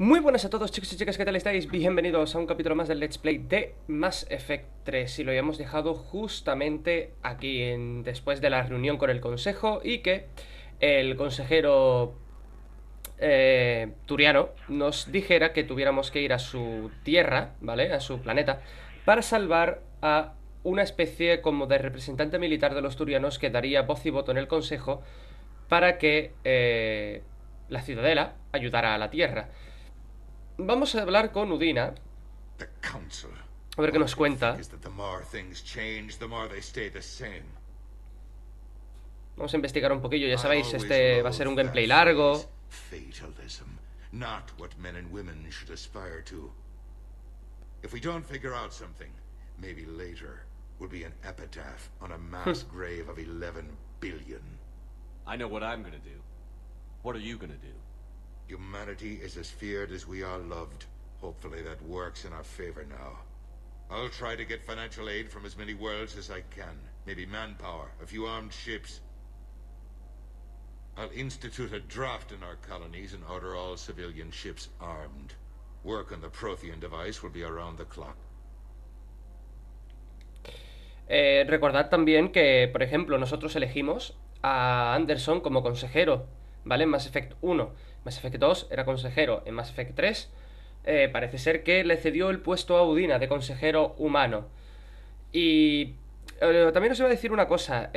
Muy buenas a todos, chicos y chicas, ¿qué tal estáis? Bienvenidos a un capítulo más del Let's Play de Mass Effect 3. Y lo habíamos dejado justamente aquí, después de la reunión con el Consejo. Y que el consejero Turiano nos dijera que tuviéramos que ir a su tierra, ¿vale? A su planeta, para salvar a una especie como de representante militar de los Turianos que daría voz y voto en el Consejo para que la Ciudadela ayudara a la Tierra. Vamos a hablar con Udina, a ver qué nos cuenta. Vamos a investigar un poquillo, ya sabéis, este va a ser un gameplay largo. Humanity is as feared as we are loved. Hopefully that works in our favor now. I'll try to get financial aid from as many worlds as I can. Maybe manpower, a few armed ships. I'll institute a draft in our colonies and order all civilian ships armed. Work on the Prothean device will be around the clock. Recordad también que, por ejemplo, nosotros elegimos a Anderson como consejero, ¿vale? En Mass Effect 1. Mass Effect 2 era consejero. En Mass Effect 3 parece ser que le cedió el puesto a Udina de consejero humano. Y también os iba a decir una cosa.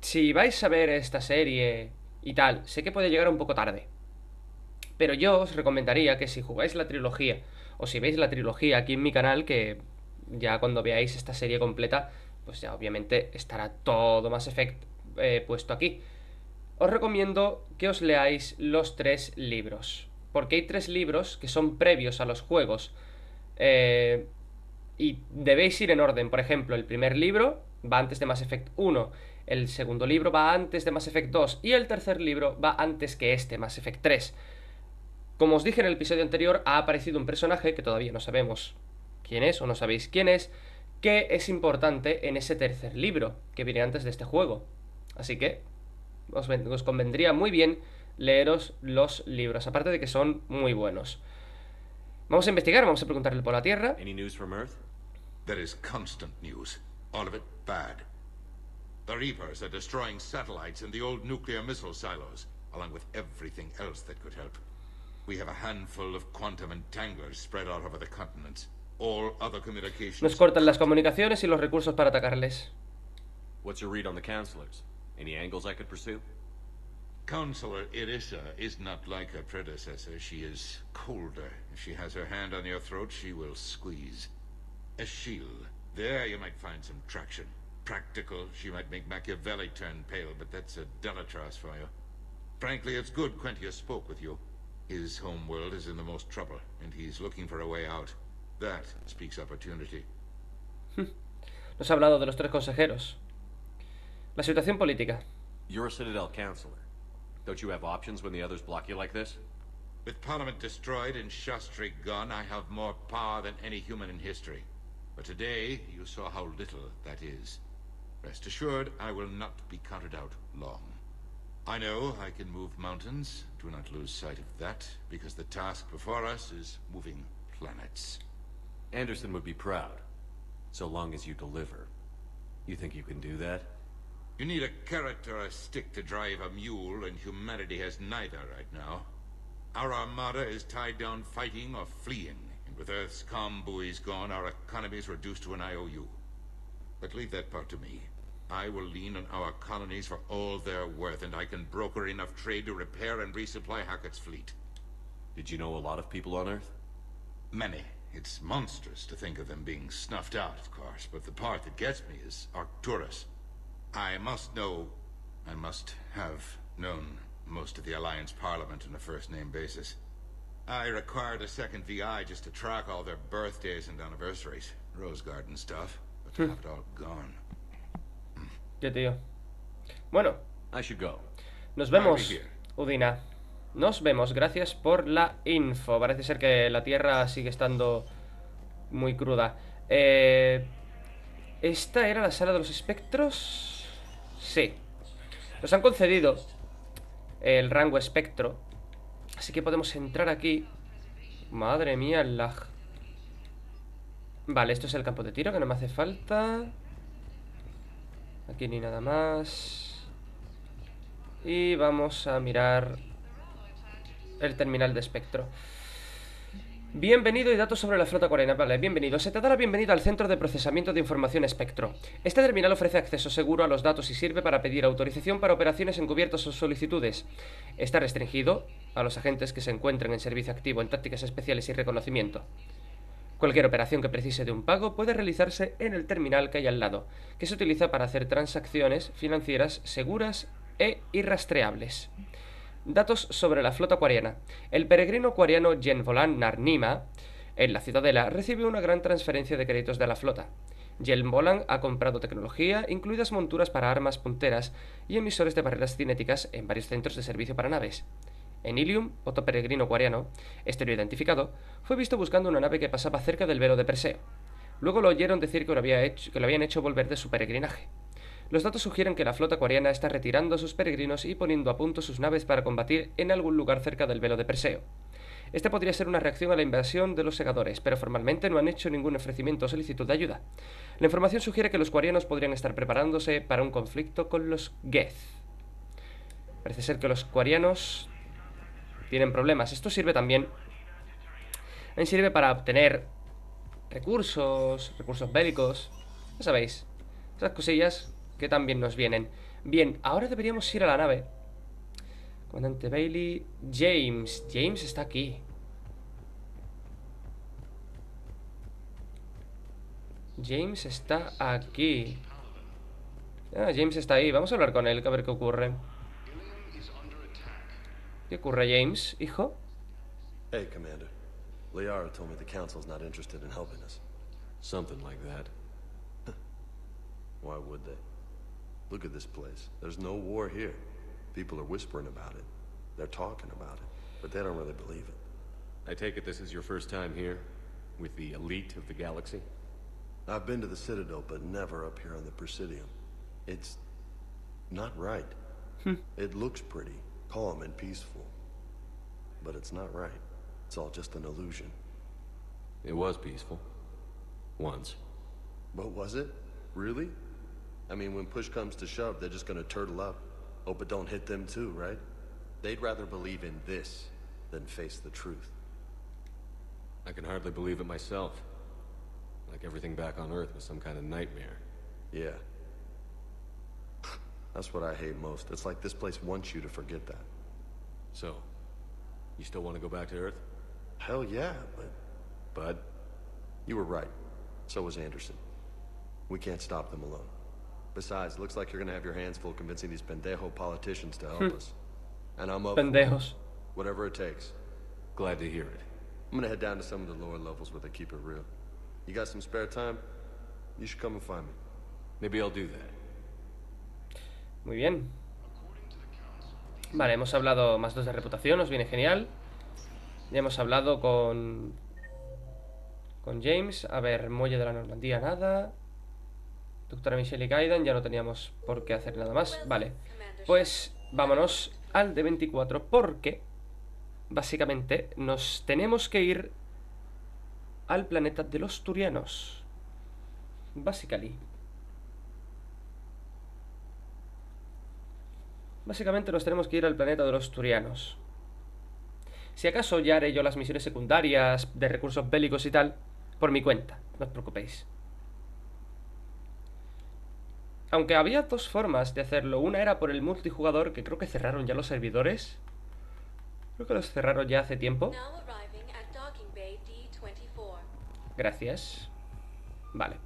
Si vais a ver esta serie y tal, sé que puede llegar un poco tarde, pero yo os recomendaría que si jugáis la trilogía, o si veis la trilogía aquí en mi canal, que ya cuando veáis esta serie completa, pues ya obviamente estará todo Mass Effect puesto aquí. Os recomiendo que os leáis los 3 libros, porque hay 3 libros que son previos a los juegos, y debéis ir en orden. Por ejemplo, el primer libro va antes de Mass Effect 1, el segundo libro va antes de Mass Effect 2 y el tercer libro va antes que este, Mass Effect 3. Como os dije en el episodio anterior, ha aparecido un personaje que todavía no sabemos quién es, o no sabéis quién es, que es importante en ese tercer libro que viene antes de este juego. Así que os convendría muy bien leeros los libros, aparte de que son muy buenos. Vamos a investigar, vamos a preguntarle por la Tierra. Any news from Earth? There is constant news, all of it bad. The Reapers are destroying satellites and the old nuclear missile silos, along with everything else that could help. We have a handful of quantum entanglers spread all over the continents. All other communications. Nos cortan las comunicaciones y los recursos para atacarles. What's your read on the counselors? Any angles I could pursue? Counselor Irissa is not like her predecessor. She is colder. If she has her hand on your throat, she will squeeze. A shield. There you might find some traction. Practical. She might make Machiavelli turn pale, but that's a Delatras for you. Frankly, it's good Quentia spoke with you. His homeworld is in the most trouble, and he's looking for a way out. That speaks opportunity. Nos ha hablado de los 3 consejeros. La situación política. You're a Citadel counselor. Don't you have options when the others block you like this? With Parliament destroyed and Shastri gone, I have more power than any human in history. But today, you saw how little that is. Rest assured, I will not be counted out long. I know I can move mountains. Do not lose sight of that, because the task before us is moving planets. Anderson would be proud, so long as you deliver. You think you can do that? You need a carrot or a stick to drive a mule, and humanity has neither right now. Our armada is tied down fighting or fleeing, and with Earth's calm buoys gone, our economy is reduced to an IOU. But leave that part to me. I will lean on our colonies for all they're worth, and I can broker enough trade to repair and resupply Hackett's fleet. Did you know a lot of people on Earth? Many. It's monstrous to think of them being snuffed out, of course, but the part that gets me is Arcturus. I must know, I must have known most of the Alliance Parliament on a first-name basis. I required a second VI just to track all their birthdays and anniversaries. Rose Garden stuff, but to have it all gone. Ya, tío. Bueno, I should go. Nos vemos, Udina. Nos vemos, gracias por la info. Parece ser que la Tierra sigue estando muy cruda. ¿Esta era la sala de los espectros? Sí. Nos han concedido el rango espectro, Así que podemos entrar aquí. Madre mía, el lag. Vale, esto es el campo de tiro, que no me hace falta. Aquí ni nada más. Y vamos a mirar el terminal de espectro. Bienvenido y datos sobre la flota coreana. Vale, bienvenido. Se te da la bienvenida al Centro de Procesamiento de Información Espectro. Este terminal ofrece acceso seguro a los datos y sirve para pedir autorización para operaciones encubiertas o solicitudes. Está restringido a los agentes que se encuentren en servicio activo en tácticas especiales y reconocimiento. Cualquier operación que precise de un pago puede realizarse en el terminal que hay al lado, que se utiliza para hacer transacciones financieras seguras e irrastreables. Datos sobre la flota cuariana. El peregrino cuariano Yenvolan Narnima, en la Ciudadela, recibe una gran transferencia de créditos de la flota. Yenvolan ha comprado tecnología, incluidas monturas para armas punteras y emisores de barreras cinéticas en varios centros de servicio para naves. En Ilium, otro peregrino cuariano, estero identificado, fue visto buscando una nave que pasaba cerca del velo de Perseo. Luego lo oyeron decir que lo habían hecho volver de su peregrinaje. Los datos sugieren que la flota cuariana está retirando a sus peregrinos y poniendo a punto sus naves para combatir en algún lugar cerca del velo de Perseo. Esta podría ser una reacción a la invasión de los Segadores, pero formalmente no han hecho ningún ofrecimiento o solicitud de ayuda. La información sugiere que los cuarianos podrían estar preparándose para un conflicto con los Geth. Parece ser que los cuarianos tienen problemas. Esto sirve también para obtener recursos bélicos. Ya sabéis, esas cosillas que también nos vienen. Bien, ahora deberíamos ir a la nave. Comandante Bailey. James está aquí. James está aquí. Ah, James está ahí. Vamos a hablar con él, a ver qué ocurre. ¿Qué ocurre, James, hijo? Hey, Commander. Liara told me the council's not interested in helping us. Something like that. Why would they? Look at this place. There's no war here. People are whispering about it. They're talking about it, but they don't really believe it. I take it this is your first time here with the elite of the galaxy? I've been to the Citadel, but never up here on the Presidium. It's not right. It looks pretty, calm and peaceful, but it's not right. It's all just an illusion. It was peaceful. Once. But was it? Really? I mean, when push comes to shove, they're just gonna turtle up. Oh, but don't hit them too, right? They'd rather believe in this than face the truth. I can hardly believe it myself. Like everything back on Earth was some kind of nightmare. Yeah. That's what I hate most. It's like this place wants you to forget that. So, you still want to go back to Earth? Hell yeah, but... Bud, you were right. So was Anderson. We can't stop them alone. Besides, it looks like you're gonna have your hands full convincing these pendejo politicians to help us. And I'm up pendejos. Whatever it takes. Glad to hear it. I'm gonna head down to some of the lower levels where they keep it real. You got some spare time? You should come and find me. Maybe I'll do that. Muy bien. Vale, hemos hablado más 2 de reputación, nos viene genial. Ya hemos hablado con James. A ver, muelle de la Normandía, nada. Doctora Michelle y Kaidan, ya no teníamos por qué hacer nada más. Vale, pues vámonos al de 24 porque básicamente nos tenemos que ir al planeta de los Turianos. Básicamente nos tenemos que ir al planeta de los Turianos. Si acaso ya haré yo las misiones secundarias de recursos bélicos y tal por mi cuenta, no os preocupéis. Aunque había 2 formas de hacerlo. Una era por el multijugador, que creo que cerraron ya los servidores. Creo que los cerraron ya hace tiempo. Gracias. Vale.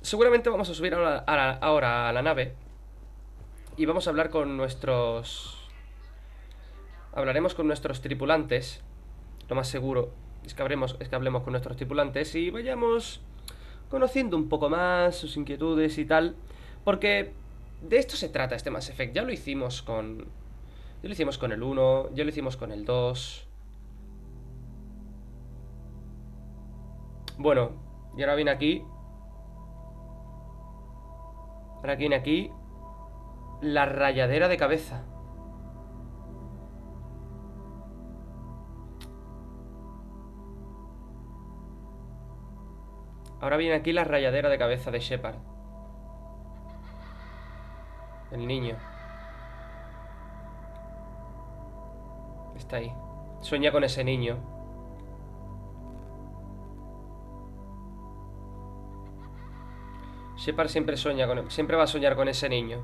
Seguramente vamos a subir ahora a la nave. Y vamos a hablar con nuestros... Hablaremos con nuestros tripulantes. Lo más seguro es que hablemos con nuestros tripulantes y vayamos... conociendo un poco más sus inquietudes y tal. Porque de esto se trata este Mass Effect. Ya lo hicimos con el 1, ya lo hicimos con el 2. Bueno, y ahora viene aquí. Ahora viene aquí la rayadera de cabeza. Ahora viene aquí la rayadera de cabeza de Shepard. El niño. Está ahí. Sueña con ese niño. Shepard siempre sueña con... siempre va a soñar con ese niño.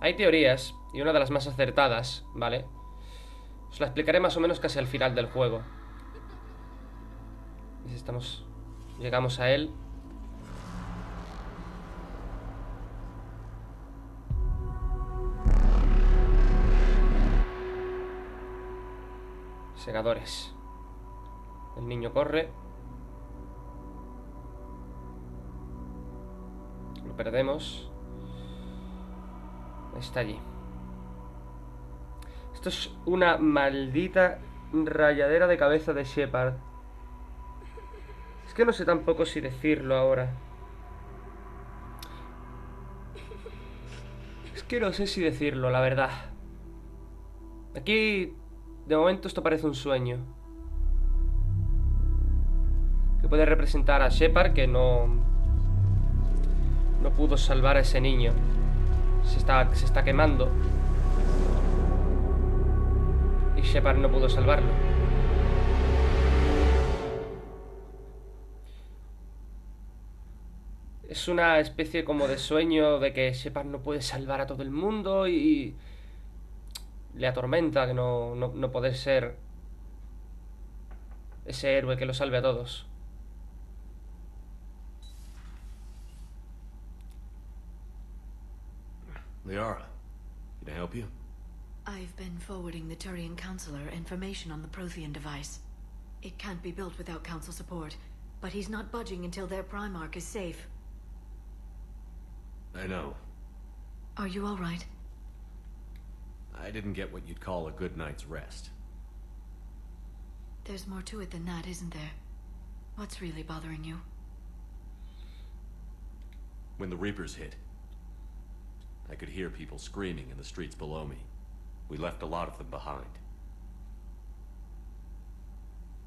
Hay teorías, y una de las más acertadas, ¿vale? Os la explicaré más o menos casi al final del juego. Estamos... llegamos a él. Segadores. El niño corre. Lo perdemos. Está allí. Esto es una maldita rayadera de cabeza de Shepard. Es que no sé tampoco si decirlo ahora. Es que no sé si decirlo, la verdad. Aquí... de momento esto parece un sueño que puede representar a Shepard, que no pudo salvar a ese niño. Se está quemando y Shepard no pudo salvarlo. Es una especie como de sueño de que Shepard no puede salvar a todo el mundo y le atormenta que no podés ser ese héroe que lo salve a todos. Liara, can I help you? I've been forwarding the Turian counselor information on the Prothean device. It can't be built without council support, but he's not budging until their Primarch is safe. I know. Are you all right? I didn't get what you'd call a good night's rest. There's more to it than that, isn't there? What's really bothering you? When the Reapers hit, I could hear people screaming in the streets below me. We left a lot of them behind.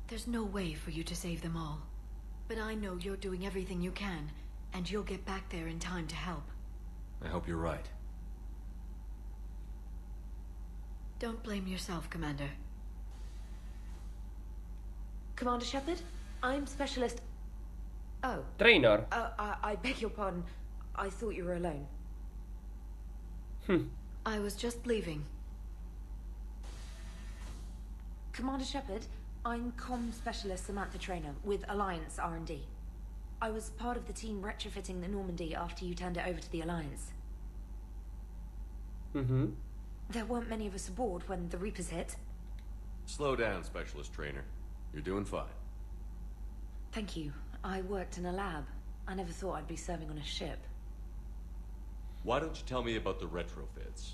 There's no way for you to save them all. But I know you're doing everything you can, and you'll get back there in time to help. I hope you're right. Don't blame yourself, Commander. Commander Shepard, I'm Specialist... Oh. Traynor. I beg your pardon. I thought you were alone. I was just leaving. Commander Shepard, I'm Comm Specialist Samantha Traynor with Alliance R&D. I was part of the team retrofitting the Normandy after you turned it over to the Alliance. There weren't many of us aboard when the Reapers hit. Slow down, Specialist Traynor. You're doing fine. Thank you. I worked in a lab. I never thought I'd be serving on a ship. Why don't you tell me about the retrofits?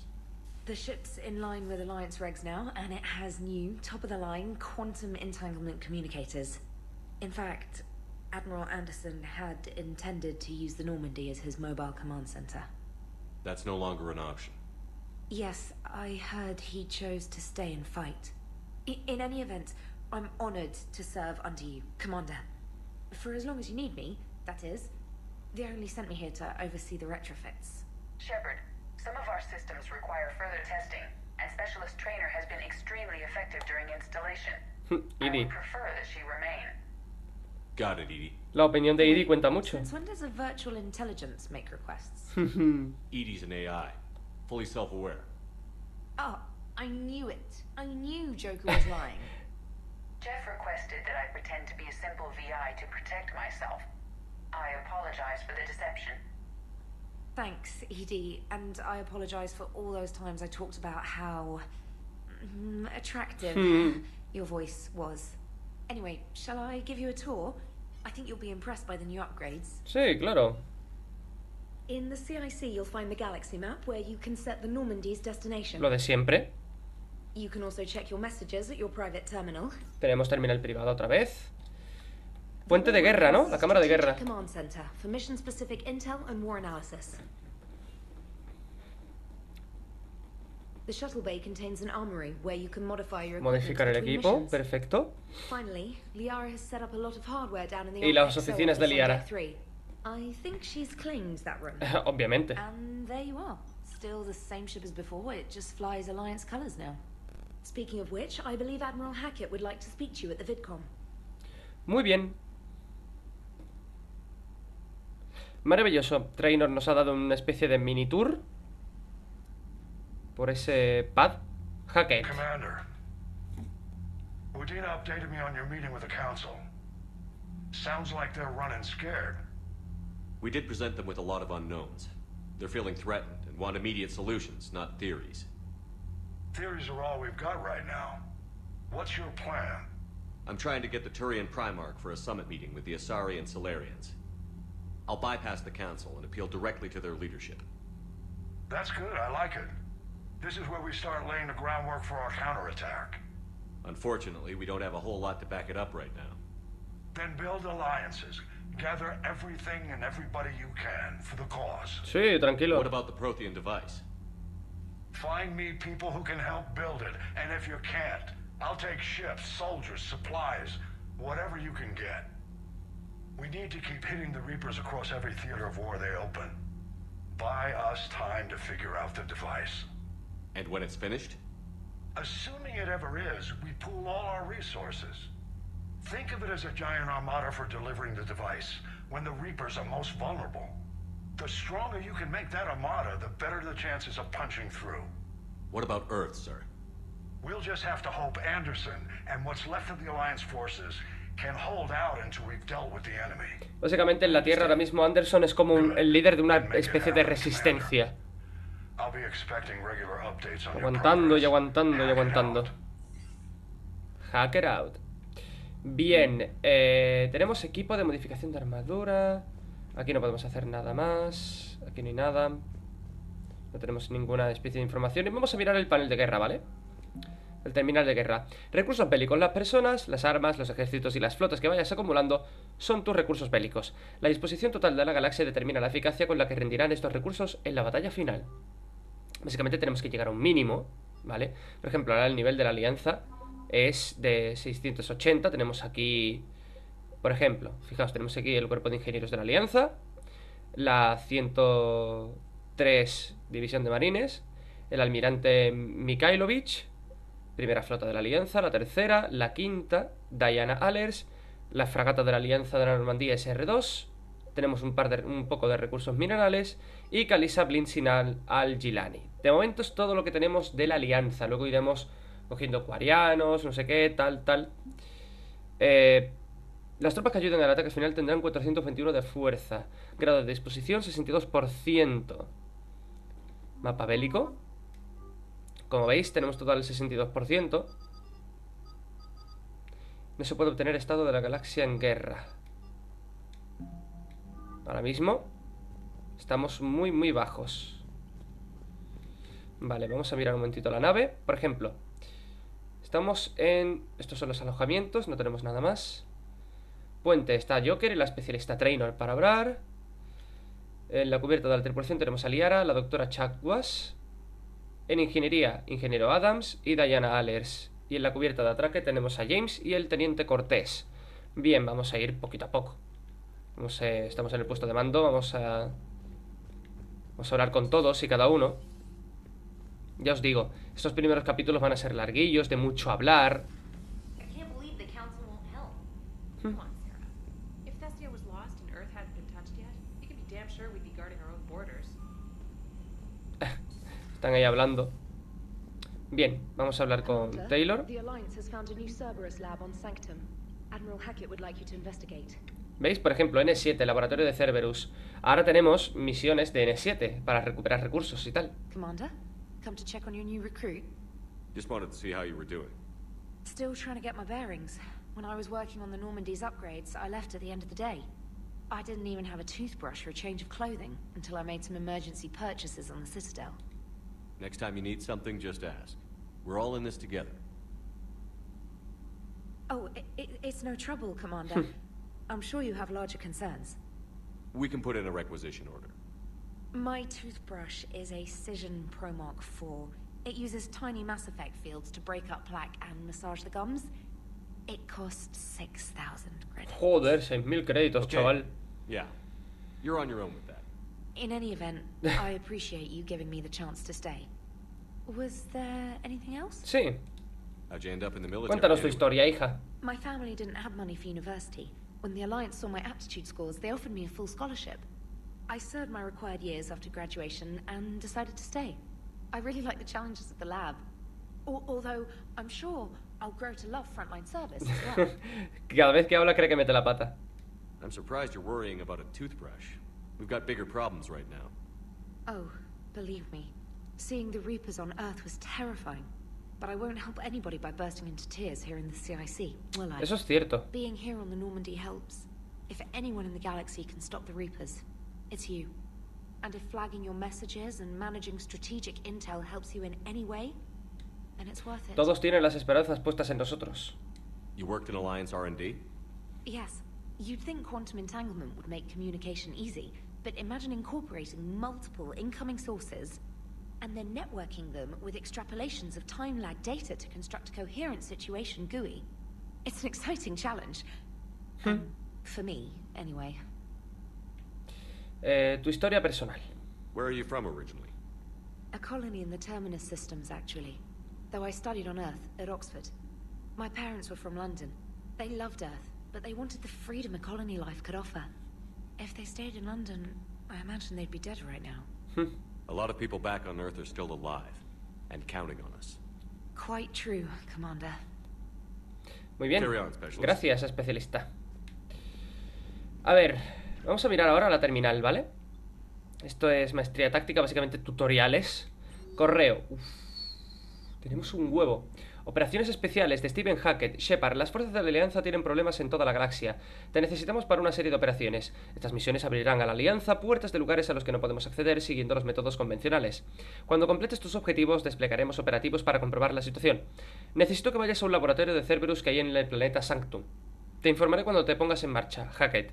The ship's in line with Alliance regs now, and it has new, top-of-the-line quantum entanglement communicators. In fact, Admiral Anderson had intended to use the Normandy as his mobile command center. That's no longer an option. Yes, I heard he chose to stay and fight. In any event, I'm honored to serve under you, Commander. For as long as you need me, that is. They only sent me here to oversee the retrofits. Shepard, some of our systems require further testing, and Specialist Traynor has been extremely effective during installation. Edi. I would prefer that she remain. Got it, Edi. La opinión de Edi cuenta mucho. Since when does a virtual intelligence make requests? Edi's an AI. Fully self-aware. Oh, I knew it. I knew Joker was lying. Jeff requested that I pretend to be a simple VI to protect myself. I apologize for the deception. Thanks, Edi, and I apologize for all those times I talked about how attractive your voice was. Anyway, shall I give you a tour? I think you'll be impressed by the new upgrades. Sí, claro. In the CIC, you'll find the galaxy map where you can set the Normandy's destination. Lo de siempre. You can also check your messages at your private terminal. Tenemos terminal privado otra vez. Puente de guerra, ¿no? La cámara de guerra. Command center for mission specific intel and war analysis. Modificar el equipo, perfecto. Y las oficinas de Liara. Obviamente. Muy bien. Maravilloso. Traynor nos ha dado una especie de mini tour por ese pad. Hackett. Commander, Udina updated me on your meeting with the council. Sounds like they're running scared. We did present them with a lot of unknowns. They're feeling threatened and want immediate solutions, not theories. Theories are all we've got right now. What's your plan? I'm trying to get the Turian Primarch for a summit meeting with the Asari and Solarians. I'll bypass the council and appeal directly to their leadership. That's good, I like it. This is where we start laying the groundwork for our counterattack. Unfortunately, we don't have a whole lot to back it up right now. Then build alliances. Gather everything and everybody you can for the cause. Sí, tranquilo. What about the Prothean device? Find me people who can help build it, and if you can't, I'll take ships, soldiers, supplies, whatever you can get. We need to keep hitting the Reapers across every theater of war they open. Buy us time to figure out the device. And when it's finished? Assuming it ever is, we pool all our resources. Think of it as a giant armada for delivering the device when the Reapers are most vulnerable. The stronger you can make that armada, the better the chances of punching through. What about Earth, sir? We'll just have to hope Anderson and what's left of the Alliance forces can hold out until we've dealt with the enemy. Básicamente en la Tierra ahora mismo Anderson es como el líder de una especie de resistencia. Aguantando y aguantando y aguantando. Hacker out. Bien, tenemos equipo de modificación de armadura. Aquí no podemos hacer nada más. Aquí no hay nada. No tenemos ninguna especie de información. Y vamos a mirar el panel de guerra, ¿vale? El terminal de guerra. Recursos bélicos. Las personas, las armas, los ejércitos y las flotas que vayas acumulando son tus recursos bélicos. La disposición total de la galaxia determina la eficacia con la que rendirán estos recursos en la batalla final. Básicamente tenemos que llegar a un mínimo, ¿vale? Por ejemplo, ahora el nivel de la alianza es de 680, tenemos aquí, por ejemplo, fijaos, tenemos aquí el cuerpo de ingenieros de la alianza, la 103 división de marines, el almirante Mikhailovich, primera flota de la alianza, la tercera, la quinta, Diana Allers, la fragata de la alianza de la Normandía SR2, tenemos un poco de recursos minerales y Kalisa Blinsin al-Gilani. De momento es todo lo que tenemos de la alianza, luego iremos cogiendo cuarianos, no sé qué, tal. Las tropas que ayuden al ataque final tendrán 421 de fuerza. Grado de disposición, 62%. Mapa bélico. Como veis, tenemos total el 62%. No se puede obtener estado de la galaxia en guerra. Ahora mismo estamos muy, muy bajos. Vale, vamos a mirar un momentito la nave. Por ejemplo, estamos en... Estos son los alojamientos, no tenemos nada más. Puente está Joker y la especialista Traynor para hablar. En la cubierta de la tripulación tenemos a Liara, la doctora Chakwas. En ingeniería, ingeniero Adams y Diana Allers. Y en la cubierta de atraque tenemos a James y el teniente Cortés. Bien, vamos a ir poquito a poco. Estamos en el puesto de mando, vamos a hablar con todos y cada uno. Ya os digo, estos primeros capítulos van a ser larguillos, de mucho hablar. Están ahí hablando. Bien, vamos a hablar con Taylor. ¿Veis? Por ejemplo, N7, laboratorio de Cerberus. Ahora tenemos misiones de N7 para recuperar recursos y tal. Come to check on your new recruit. Just wanted to see how you were doing. Still trying to get my bearings. When I was working on the Normandy's upgrades, I left at the end of the day. I didn't even have a toothbrush or a change of clothing until I made some emergency purchases on the Citadel. Next time you need something, just ask. We're all in this together. Oh, it's no trouble, Commander. I'm sure you have larger concerns. We can put in a requisition order. My toothbrush is a Cision Promark 4. It uses tiny Mass Effect fields to break up plaque and massage the gums. It costs 6,000 credits. Joder, 6,000 créditos, chaval. Yeah, you're on your own with that. In any event, I appreciate you giving me the chance to stay. Was there anything else? Sí. Cuéntanos tu historia, hija. My family didn't have money for university. When the Alliance saw my aptitude scores, they offered me a full scholarship. I served my required years after graduation and decided to stay. I really like the challenges of the lab. Although I'm sure I'll grow to love frontline service as well. Cada vez que habla cree que mete la pata. I'm surprised you're worrying about a toothbrush. We've got bigger problems right now. Oh, believe me. Seeing the Reapers on Earth was terrifying. But I won't help anybody by bursting into tears here in the CIC, will I? Eso es cierto. Being here on the Normandy helps. If anyone in the galaxy can stop the Reapers, it's you. And if flagging your messages and managing strategic intel helps you in any way, then it's worth it. Todos tienen las esperanzas puestas en nosotros. You worked in Alliance R&D? Yes. You'd think quantum entanglement would make communication easy, but imagine incorporating multiple incoming sources and then networking them with extrapolations of time-lag data to construct a coherent situation GUI. It's an exciting challenge. For me, anyway. Tu historia personal. Where are you from originally? A colony in the Terminus systems, actually. Though I studied on Earth, at Oxford. My parents were from London. They loved Earth, but they wanted the freedom a colony life could offer. If they stayed in London, I imagine they'd be dead right now. A lot of people back on Earth are still alive, and counting on us. Quite true, Commander. Muy bien. Gracias, especialista. A ver, vamos a mirar ahora la terminal, ¿vale? Esto es maestría táctica, básicamente tutoriales. Correo. Uf. Tenemos un huevo. Operaciones especiales de Steven Hackett. Shepard, las fuerzas de la Alianza tienen problemas en toda la galaxia. Te necesitamos para una serie de operaciones. Estas misiones abrirán a la Alianza puertas de lugares a los que no podemos acceder siguiendo los métodos convencionales. Cuando completes tus objetivos, desplegaremos operativos para comprobar la situación. Necesito que vayas a un laboratorio de Cerberus que hay en el planeta Sanctum. Te informaré cuando te pongas en marcha, Hackett.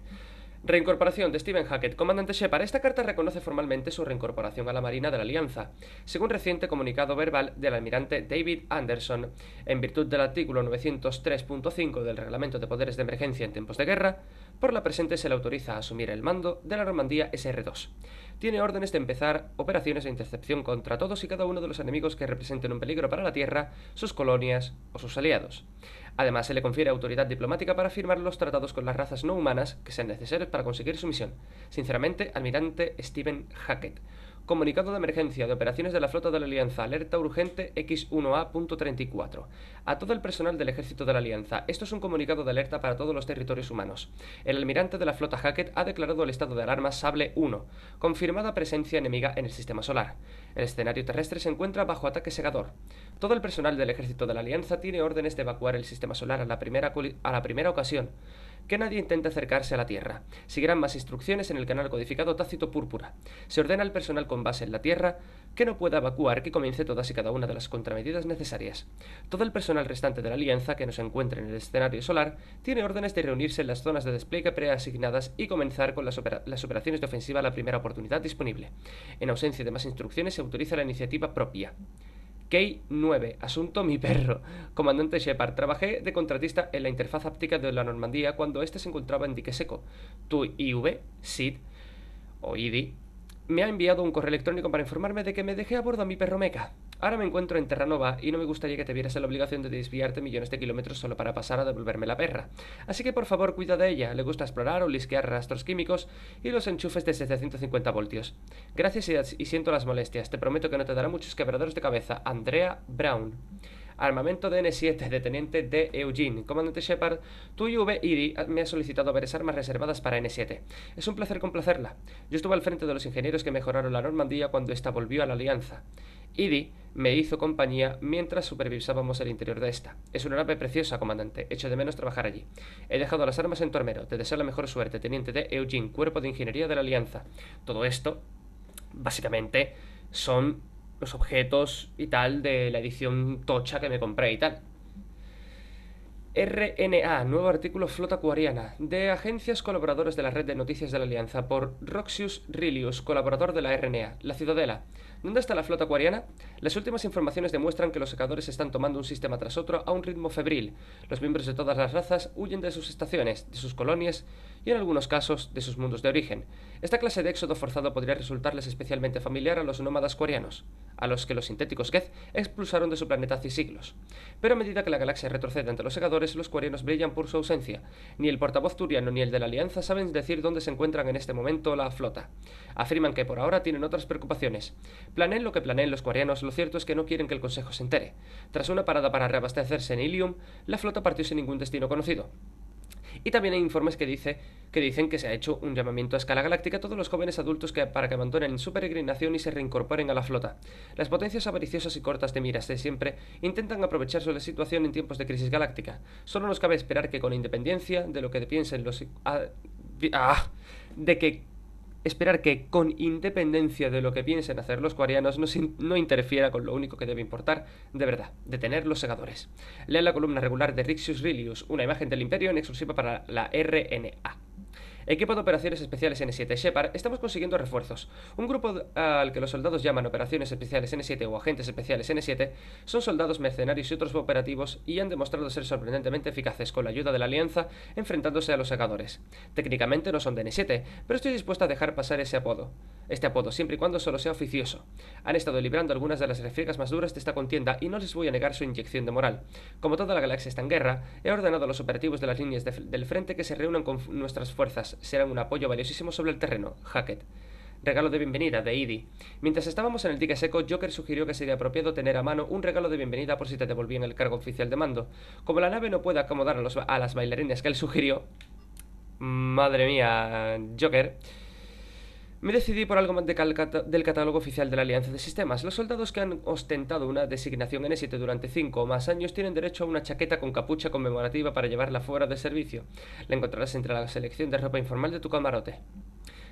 Reincorporación de Steven Hackett. Comandante Shepard, esta carta reconoce formalmente su reincorporación a la Marina de la Alianza, según reciente comunicado verbal del almirante David Anderson. En virtud del artículo 903.5 del Reglamento de Poderes de Emergencia en Tiempos de Guerra, por la presente se le autoriza a asumir el mando de la Normandía SR-2. Tiene órdenes de empezar operaciones de intercepción contra todos y cada uno de los enemigos que representen un peligro para la Tierra, sus colonias o sus aliados. Además, se le confiere autoridad diplomática para firmar los tratados con las razas no humanas que sean necesarios para conseguir su misión. Sinceramente, almirante Steven Hackett. Comunicado de emergencia de operaciones de la flota de la Alianza. Alerta urgente X1A.34. A todo el personal del ejército de la Alianza. Esto es un comunicado de alerta para todos los territorios humanos. El almirante de la flota Hackett ha declarado el estado de alarma Sable 1. Confirmada presencia enemiga en el sistema solar. El escenario terrestre se encuentra bajo ataque segador. Todo el personal del ejército de la Alianza tiene órdenes de evacuar el sistema solar a la primera ocasión. Que nadie intente acercarse a la Tierra. Seguirán más instrucciones en el canal codificado Tácito Púrpura. Se ordena al personal con base en la Tierra que no pueda evacuar que comience todas y cada una de las contramedidas necesarias. Todo el personal restante de la Alianza que no se encuentre en el escenario solar tiene órdenes de reunirse en las zonas de despliegue preasignadas y comenzar con las operaciones de ofensiva a la primera oportunidad disponible. En ausencia de más instrucciones se autoriza la iniciativa propia. K9. Asunto mi perro. Comandante Shepard, trabajé de contratista en la interfaz áptica de la Normandía cuando éste se encontraba en dique seco. Tu IV, Sid, o Edi, me ha enviado un correo electrónico para informarme de que me dejé a bordo a mi perro Mecha. Ahora me encuentro en Terranova y no me gustaría que te vieras en la obligación de desviarte millones de kilómetros solo para pasar a devolverme la perra. Así que por favor cuida de ella, le gusta explorar o lisquear rastros químicos y los enchufes de 750 voltios. Gracias y siento las molestias, te prometo que no te dará muchos quebraderos de cabeza. Andrea Brown. Armamento de N7 de Teniente de Eugene. Comandante Shepard, tu IV-Iri me ha solicitado varias armas reservadas para N7. Es un placer complacerla. Yo estuve al frente de los ingenieros que mejoraron la Normandía cuando ésta volvió a la Alianza. Edi me hizo compañía mientras supervisábamos el interior de esta. Es una nave preciosa, comandante. Echo de menos trabajar allí. He dejado las armas en tu armero. Te deseo la mejor suerte, Teniente de Eugene, Cuerpo de Ingeniería de la Alianza. Todo esto, básicamente, son los objetos y tal de la edición tocha que me compré y tal. RNA, nuevo artículo Flota Cuariana, de agencias colaboradores de la red de noticias de la Alianza, por Roxius Rilius, colaborador de la RNA. La Ciudadela. ¿Dónde está la Flota Cuariana? Las últimas informaciones demuestran que los Segadores están tomando un sistema tras otro a un ritmo febril. Los miembros de todas las razas huyen de sus estaciones, de sus colonias y, en algunos casos, de sus mundos de origen. Esta clase de éxodo forzado podría resultarles especialmente familiar a los nómadas cuarianos, a los que los sintéticos Geth expulsaron de su planeta hace siglos. Pero a medida que la galaxia retrocede ante los Segadores, los cuarianos brillan por su ausencia. Ni el portavoz turiano ni el de la Alianza saben decir dónde se encuentran en este momento la flota. Afirman que por ahora tienen otras preocupaciones. Planeen lo que planeen los cuarianos, lo cierto es que no quieren que el Consejo se entere. Tras una parada para reabastecerse en Ilium, la flota partió sin ningún destino conocido. Y también hay informes que dicen que se ha hecho un llamamiento a escala galáctica a todos los jóvenes adultos para que abandonen su peregrinación y se reincorporen a la flota. Las potencias avariciosas y cortas de miras de siempre intentan aprovecharse de la situación en tiempos de crisis galáctica. Solo nos cabe esperar que, con independencia de lo que piensen los... Esperar que, con independencia de lo que piensen hacer los cuarianos, no interfiera con lo único que debe importar de verdad: detener los Segadores. Lea la columna regular de Rixius Rilius, una imagen del Imperio en exclusiva para la RNA. Equipo de Operaciones Especiales N7 Shepard, estamos consiguiendo refuerzos. Un grupo al que los soldados llaman Operaciones Especiales N7 o Agentes Especiales N7 son soldados mercenarios y otros operativos, y han demostrado ser sorprendentemente eficaces con la ayuda de la Alianza enfrentándose a los Segadores. Técnicamente no son de N7, pero estoy dispuesta a dejar pasar este apodo siempre y cuando solo sea oficioso. Han estado librando algunas de las refriegas más duras de esta contienda y no les voy a negar su inyección de moral. Como toda la galaxia está en guerra, he ordenado a los operativos de las líneas del frente que se reúnan con nuestras fuerzas. Serán un apoyo valiosísimo sobre el terreno. Hackett. Regalo de bienvenida de Edi. Mientras estábamos en el dique seco, Joker sugirió que sería apropiado tener a mano un regalo de bienvenida por si te devolvían el cargo oficial de mando. Como la nave no puede acomodar a las bailarinas que él sugirió... Madre mía, Joker... Me decidí por algo más del catálogo oficial de la Alianza de Sistemas. Los soldados que han ostentado una designación N7 durante 5 o más años tienen derecho a una chaqueta con capucha conmemorativa para llevarla fuera de servicio. La encontrarás entre la selección de ropa informal de tu camarote.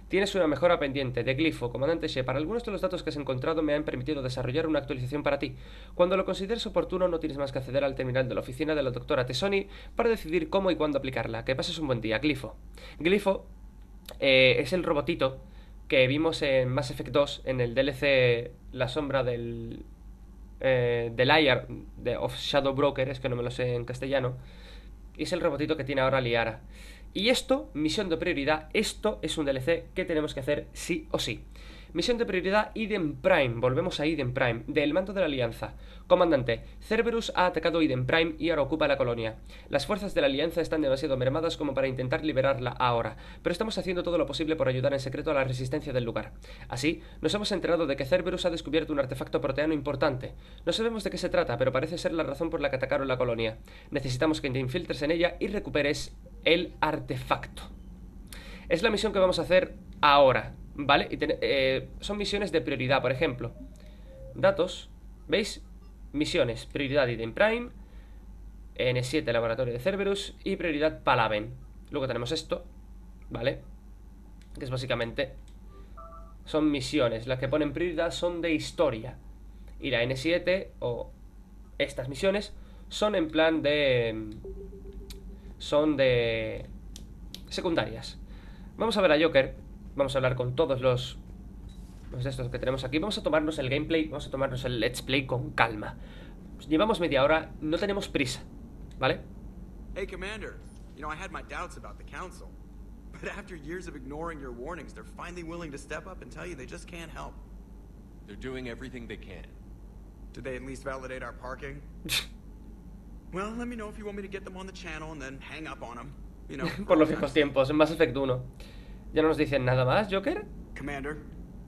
Tienes una mejora pendiente, de Glifo, comandante Shepard. Algunos de los datos que has encontrado me han permitido desarrollar una actualización para ti. Cuando lo consideres oportuno, no tienes más que acceder al terminal de la oficina de la doctora Tesoni para decidir cómo y cuándo aplicarla. Que pases un buen día, Glifo. Glifo es el robotito que vimos en Mass Effect 2, en el DLC La Sombra del Liar of Shadowbroker, es que no me lo sé en castellano, y es el robotito que tiene ahora Liara. Y esto, misión de prioridad, esto es un DLC que tenemos que hacer sí o sí. Misión de prioridad Eden Prime, volvemos a Eden Prime, del mando de la Alianza. Comandante, Cerberus ha atacado Eden Prime y ahora ocupa la colonia. Las fuerzas de la Alianza están demasiado mermadas como para intentar liberarla ahora, pero estamos haciendo todo lo posible por ayudar en secreto a la resistencia del lugar. Así, nos hemos enterado de que Cerberus ha descubierto un artefacto proteano importante. No sabemos de qué se trata, pero parece ser la razón por la que atacaron la colonia. Necesitamos que te infiltres en ella y recuperes el artefacto. Es la misión que vamos a hacer ahora, ¿vale? Y son misiones de prioridad, por ejemplo. Datos, ¿veis? Misiones, prioridad Eden Prime, N7 Laboratorio de Cerberus y prioridad Palaven. Luego tenemos esto, ¿vale? Que es básicamente... son misiones, las que ponen prioridad son de historia. Y la N7 o estas misiones son en plan de... son de... secundarias. Vamos a ver a Joker. Vamos a hablar con todos los de estos que tenemos aquí. Vamos a tomarnos el gameplay, vamos a tomarnos el let's play con calma. Llevamos media hora, no tenemos prisa, ¿vale? Hey, Commander. You know, I had my doubts about the Council, but after years of ignoring your warnings, they're finally willing to step up and tell you they just can't help. They're doing everything they can. Did they at least validate our parking? Well, let me know if you want me to get them on the channel and then hang up on them. You know. Por los viejos tiempos, en Mass Effect 1. ¿Ya no nos dicen nada más, Joker? Commander.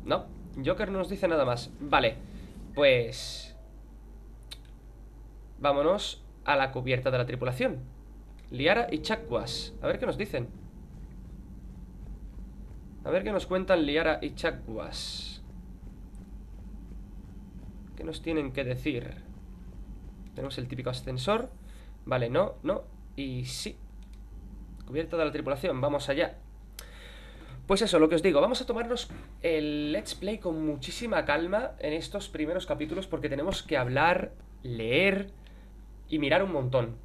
No, Joker no nos dice nada más. Vale, pues... vámonos a la cubierta de la tripulación. Liara y Chakwas. A ver qué nos dicen. A ver qué nos cuentan Liara y Chakwas. ¿Qué nos tienen que decir? Tenemos el típico ascensor. Vale, no, no y sí. Cubierta de la tripulación, vamos allá. Pues eso, lo que os digo, vamos a tomarnos el Let's Play con muchísima calma en estos primeros capítulos porque tenemos que hablar, leer y mirar un montón.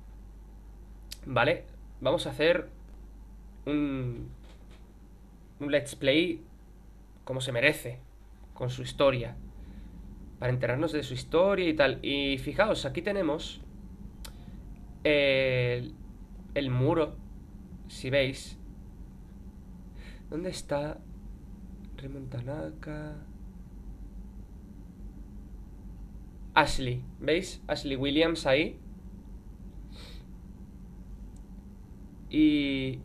Vale, vamos a hacer un let's play como se merece, con su historia, para enterarnos de su historia y tal. Y fijaos, aquí tenemos el muro, si veis. ¿Dónde está? Remontanaka. Ashley, ¿veis? Ashley Williams ahí. Y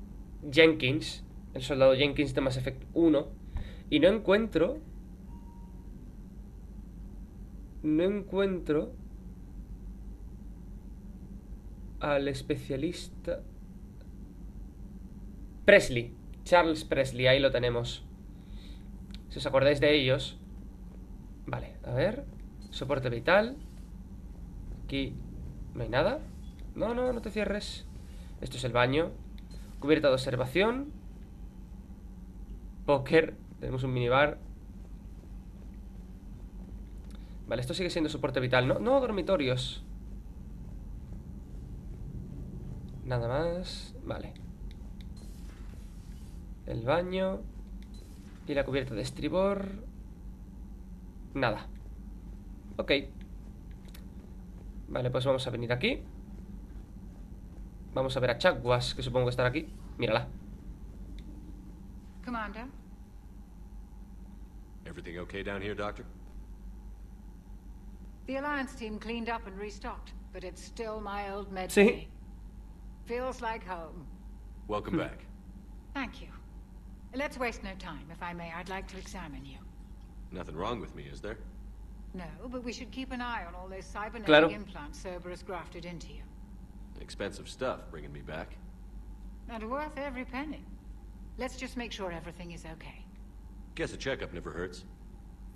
Jenkins, el soldado Jenkins de Mass Effect 1. Y no encuentro al especialista Presley, Charles Presley, ahí lo tenemos. Si os acordáis de ellos. Vale, a ver. Soporte vital. Aquí no hay nada. No, no, no te cierres. Esto es el baño. Cubierta de observación. Póker. Tenemos un minibar. Vale, esto sigue siendo soporte vital, ¿no? No, dormitorios. Nada más. Vale. El baño. Y la cubierta de estribor. Nada. Ok. Vale, pues vamos a venir aquí. Vamos a ver a Chakwas, que supongo que estará aquí. Mírala. Commander. Everything okay down here, Doctor? The Alliance team cleaned up and restocked, but it's still my old med bay. Feels like home. Welcome back. Thank you. Let's waste no time. If I may, I'd like to examine you. Nothing wrong with me, is there? No, but we should keep an eye on all those cybernetic implants Cerberus grafted into you. Expensive stuff, bringing me back. And worth every penny. Let's just make sure everything is okay. Guess a checkup never hurts.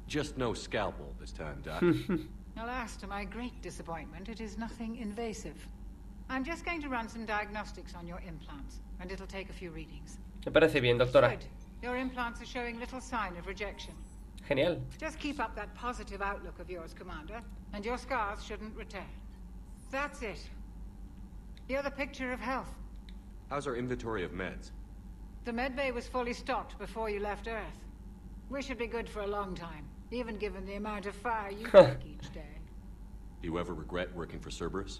Just no scalpel this time, Doc. Alas, to my great disappointment, it is nothing invasive. I'm just going to run some diagnostics on your implants, and it'll take a few readings. Me parece bien, doctora. Your implants are showing little sign of rejection. Genial. Just keep up that positive outlook of yours, Commander, and your scars shouldn't return. That's it. You're the picture of health. How's our inventory of meds? The med bay was fully stocked before you left Earth. We should be good for a long time, even given the amount of fire you take each day. Do you ever regret working for Cerberus?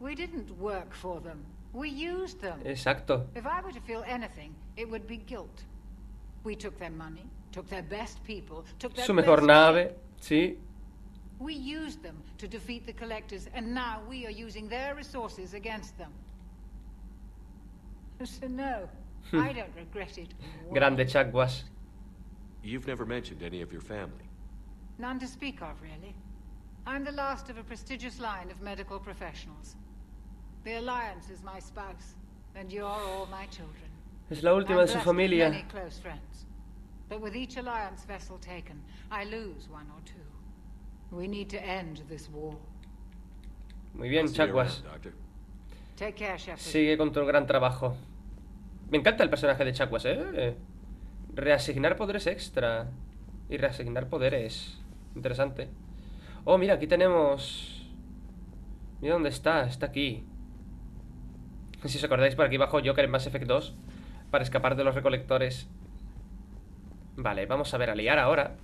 We didn't work for them. We used them. Exacto. If I were to feel anything, it would be guilt. We took their money, took their best people, took their best nave. Sí. We used them to defeat the collectors, and now we are using their resources against them. So no, I don't regret it. Grande Chakwas. You've never mentioned any of your family. None to speak of, really. I'm the last of a prestigious line of medical professionals. The Alliance is my spouse, and you're all my children. Es la última de su familia. I'm blessed with many close friends, but with each Alliance vessel taken, I lose one or two. We need to end this war. Muy bien, Chakwas. Sigue con tu gran trabajo. Me encanta el personaje de Chakwas, ¿eh? Reasignar poderes extra. Y reasignar poderes. Interesante. Oh, mira, aquí tenemos... Mira dónde está, está aquí. Si os acordáis, por aquí bajo Joker en Mass Effect 2. Para escapar de los recolectores. Vale, vamos a ver a Liara ahora.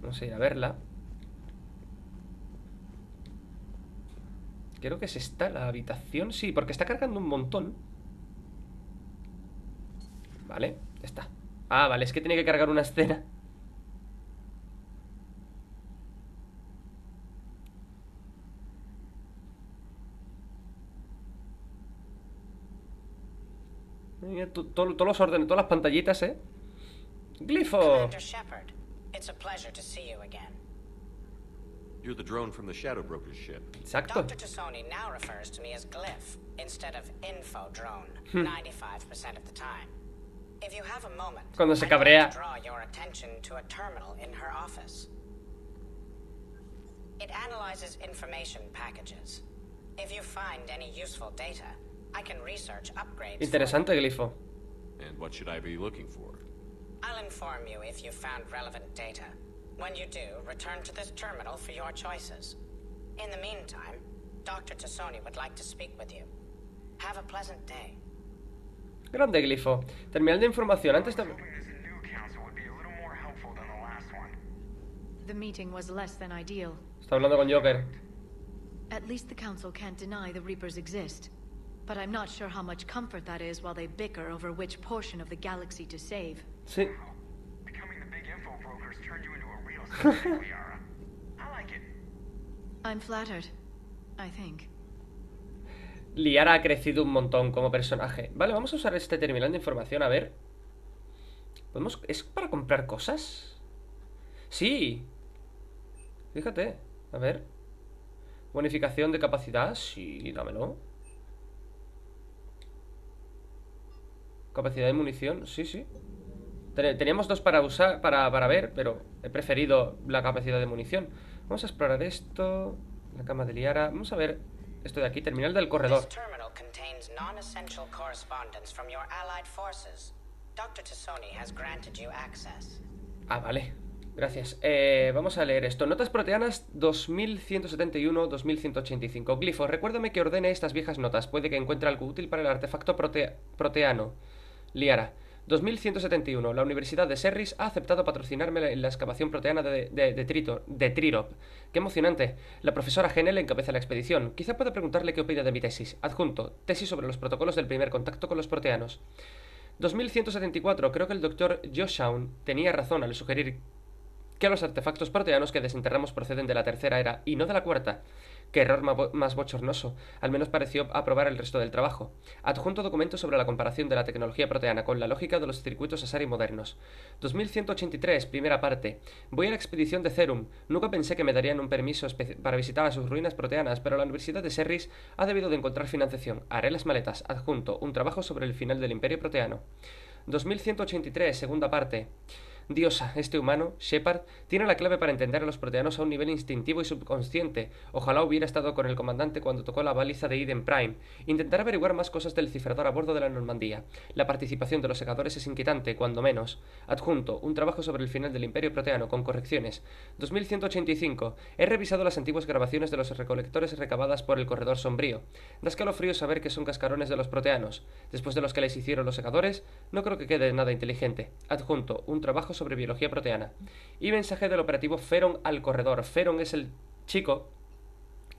Vamos a ir a verla. Creo que es esta la habitación. Sí, porque está cargando un montón. Vale, ya está. Ah, vale, es que tiene que cargar una escena. Mira, todos los órdenes, todas las pantallitas, ¿eh? Glifo. It's a pleasure to see you again. You're the drone from the Shadowbroker's ship. Exacto. Dr. Tassoni now refers to me as Glyph instead of Info Drone 95% of the time. If you have a moment, cuando se cabrea, I'd like to draw your attention to a terminal in her office. It analyzes information packages. If you find any useful data, I can research upgrades. Interesante, Glifo. And what should I be looking for? I'll inform you if you found relevant data. When you do, return to this terminal for your choices. In the meantime, Dr. Tassoni would like to speak with you. Have a pleasant day. Grande, Glifo. Terminal de información. Antes también. The meeting was less than ideal. Está hablando con Joker. At least the council can't deny the Reapers exist, but I'm not sure how much comfort that is while they bicker over which portion of the galaxy to save. Sí. Becoming the big info brokers turned you into a real scientist, Liara. I like it. I'm flattered, I think. Liara ha crecido un montón como personaje. Vale, vamos a usar este terminal de información, a ver. ¿Podemos? ¿Es para comprar cosas? Sí. Fíjate, a ver. Bonificación de capacidad, sí, dámelo. Capacidad de munición, sí, sí. Teníamos dos para usar, para ver, pero he preferido la capacidad de munición. Vamos a explorar esto. La cama de Liara, vamos a ver. Esto de aquí, terminal del corredor. Ah, vale. Gracias. Vamos a leer esto. Notas proteanas 2171-2185. Glifo, recuérdame que ordene estas viejas notas. Puede que encuentre algo útil para el artefacto proteano. Liara. 2171. La Universidad de Cerberus ha aceptado patrocinarme en la excavación proteana de Trirop. ¡Qué emocionante! La profesora Genel encabeza la expedición. Quizá pueda preguntarle qué opina de mi tesis. Adjunto. Tesis sobre los protocolos del primer contacto con los proteanos. 2174. Creo que el doctor Joshaun tenía razón al sugerir que los artefactos proteanos que desenterramos proceden de la tercera era y no de la cuarta. ¡Qué error más bochornoso! Al menos pareció aprobar el resto del trabajo. Adjunto documento sobre la comparación de la tecnología proteana con la lógica de los circuitos Asari modernos. 2183, primera parte. Voy a la expedición de Cerum. Nunca pensé que me darían un permiso para visitar a sus ruinas proteanas, pero la Universidad de Cerberus ha debido de encontrar financiación. Haré las maletas. Adjunto, un trabajo sobre el final del Imperio Proteano. 2183, segunda parte. Diosa, este humano, Shepard, tiene la clave para entender a los proteanos a un nivel instintivo y subconsciente. Ojalá hubiera estado con el comandante cuando tocó la baliza de Eden Prime. Intentaré averiguar más cosas del cifrador a bordo de la Normandía. La participación de los segadores es inquietante, cuando menos. Adjunto, un trabajo sobre el final del Imperio Proteano, con correcciones. 2185. He revisado las antiguas grabaciones de los recolectores recabadas por el Corredor Sombrío. Da escalofrío saber que son cascarones de los proteanos. Después de los que les hicieron los segadores, no creo que quede nada inteligente. Adjunto, un trabajo sobre biología proteana. Y mensaje del operativo Feron al corredor. Feron es el chico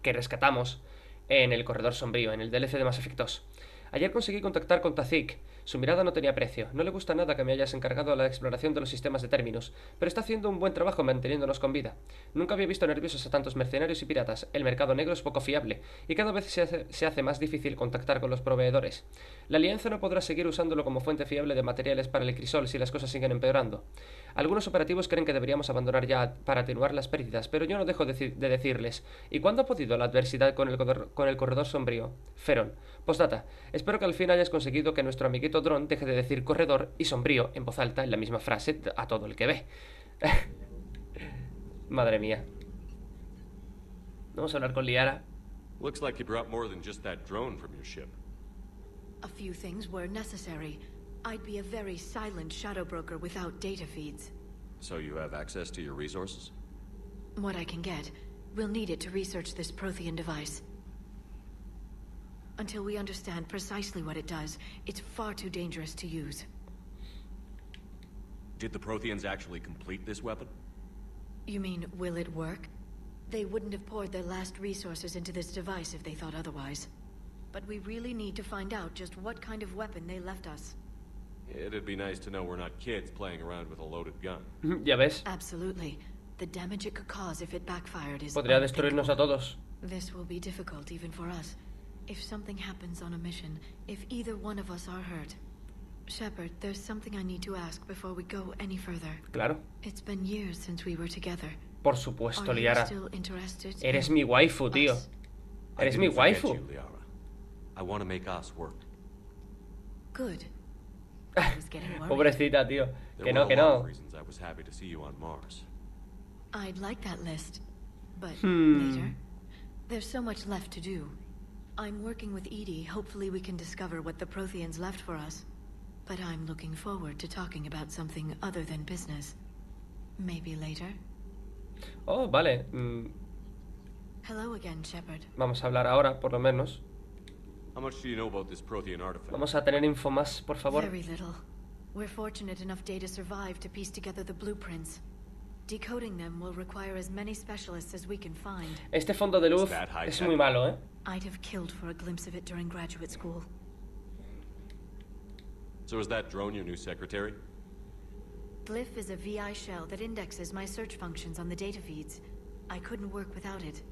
que rescatamos en el Corredor Sombrío, en el DLC de Mass Effect 2. Ayer conseguí contactar con Tazik. Su mirada no tenía precio. No le gusta nada que me hayas encargado a la exploración de los sistemas de términos, pero está haciendo un buen trabajo manteniéndonos con vida. Nunca había visto nerviosos a tantos mercenarios y piratas. El mercado negro es poco fiable, y cada vez se hace más difícil contactar con los proveedores. La alianza no podrá seguir usándolo como fuente fiable de materiales para el crisol si las cosas siguen empeorando. Algunos operativos creen que deberíamos abandonar ya para atenuar las pérdidas, pero yo no dejo de decirles. ¿Y cuándo ha podido la adversidad con el Corredor Sombrío? Feron. Postdata. Espero que al fin hayas conseguido que nuestro amiguito Dron deje de decir corredor y sombrío en voz alta en la misma frase a todo el que ve. Madre mía. Vamos a hablar con Liara. Looks like you brought more than just that drone from your ship. A few things were necessary. I'd be a very silent Shadowbroker without data feeds. So you have access to your resources? What I can get. We'll need it to research this Prothean device. Until we understand precisely what it does, it's far too dangerous to use. Did the Protheans actually complete this weapon? You mean, will it work? They wouldn't have poured their last resources into this device if they thought otherwise. But we really need to find out just what kind of weapon they left us. It'd be nice to know we're not kids playing around with a loaded gun. Ya ves. Absolutely. The damage it could cause if it backfired is podría destruirnos a todos. This will be difficult even for us. If something happens on a mission, if either one of us are hurt. Shepard, there's something I need to ask before we go any further. Claro. It's been years since we were together. Por supuesto, Liara. Eres mi waifu, tío. Eres mi waifu. I want to make us work. Good. Pobrecita, tío. Que no, que no. I'd like that list, but later. There's so much left to do. I'm working with Edi. Hopefully we can discover what the Protheans left for us. But I'm looking forward to talking about something other than business. Maybe later. Oh, vale. Vamos a hablar ahora, por lo menos. Vamos a tener info más, por favor. We're fortunate enough data survived to piece together the blueprints. Decoding them will require as many specialists as we can find. Este fondo de luz es muy malo, ¿eh? I'd have killed for a glimpse of it during graduate school. So is that drone your new secretary? Glif is a VI shell that indexes my search functions on the data feeds. I couldn't work without it.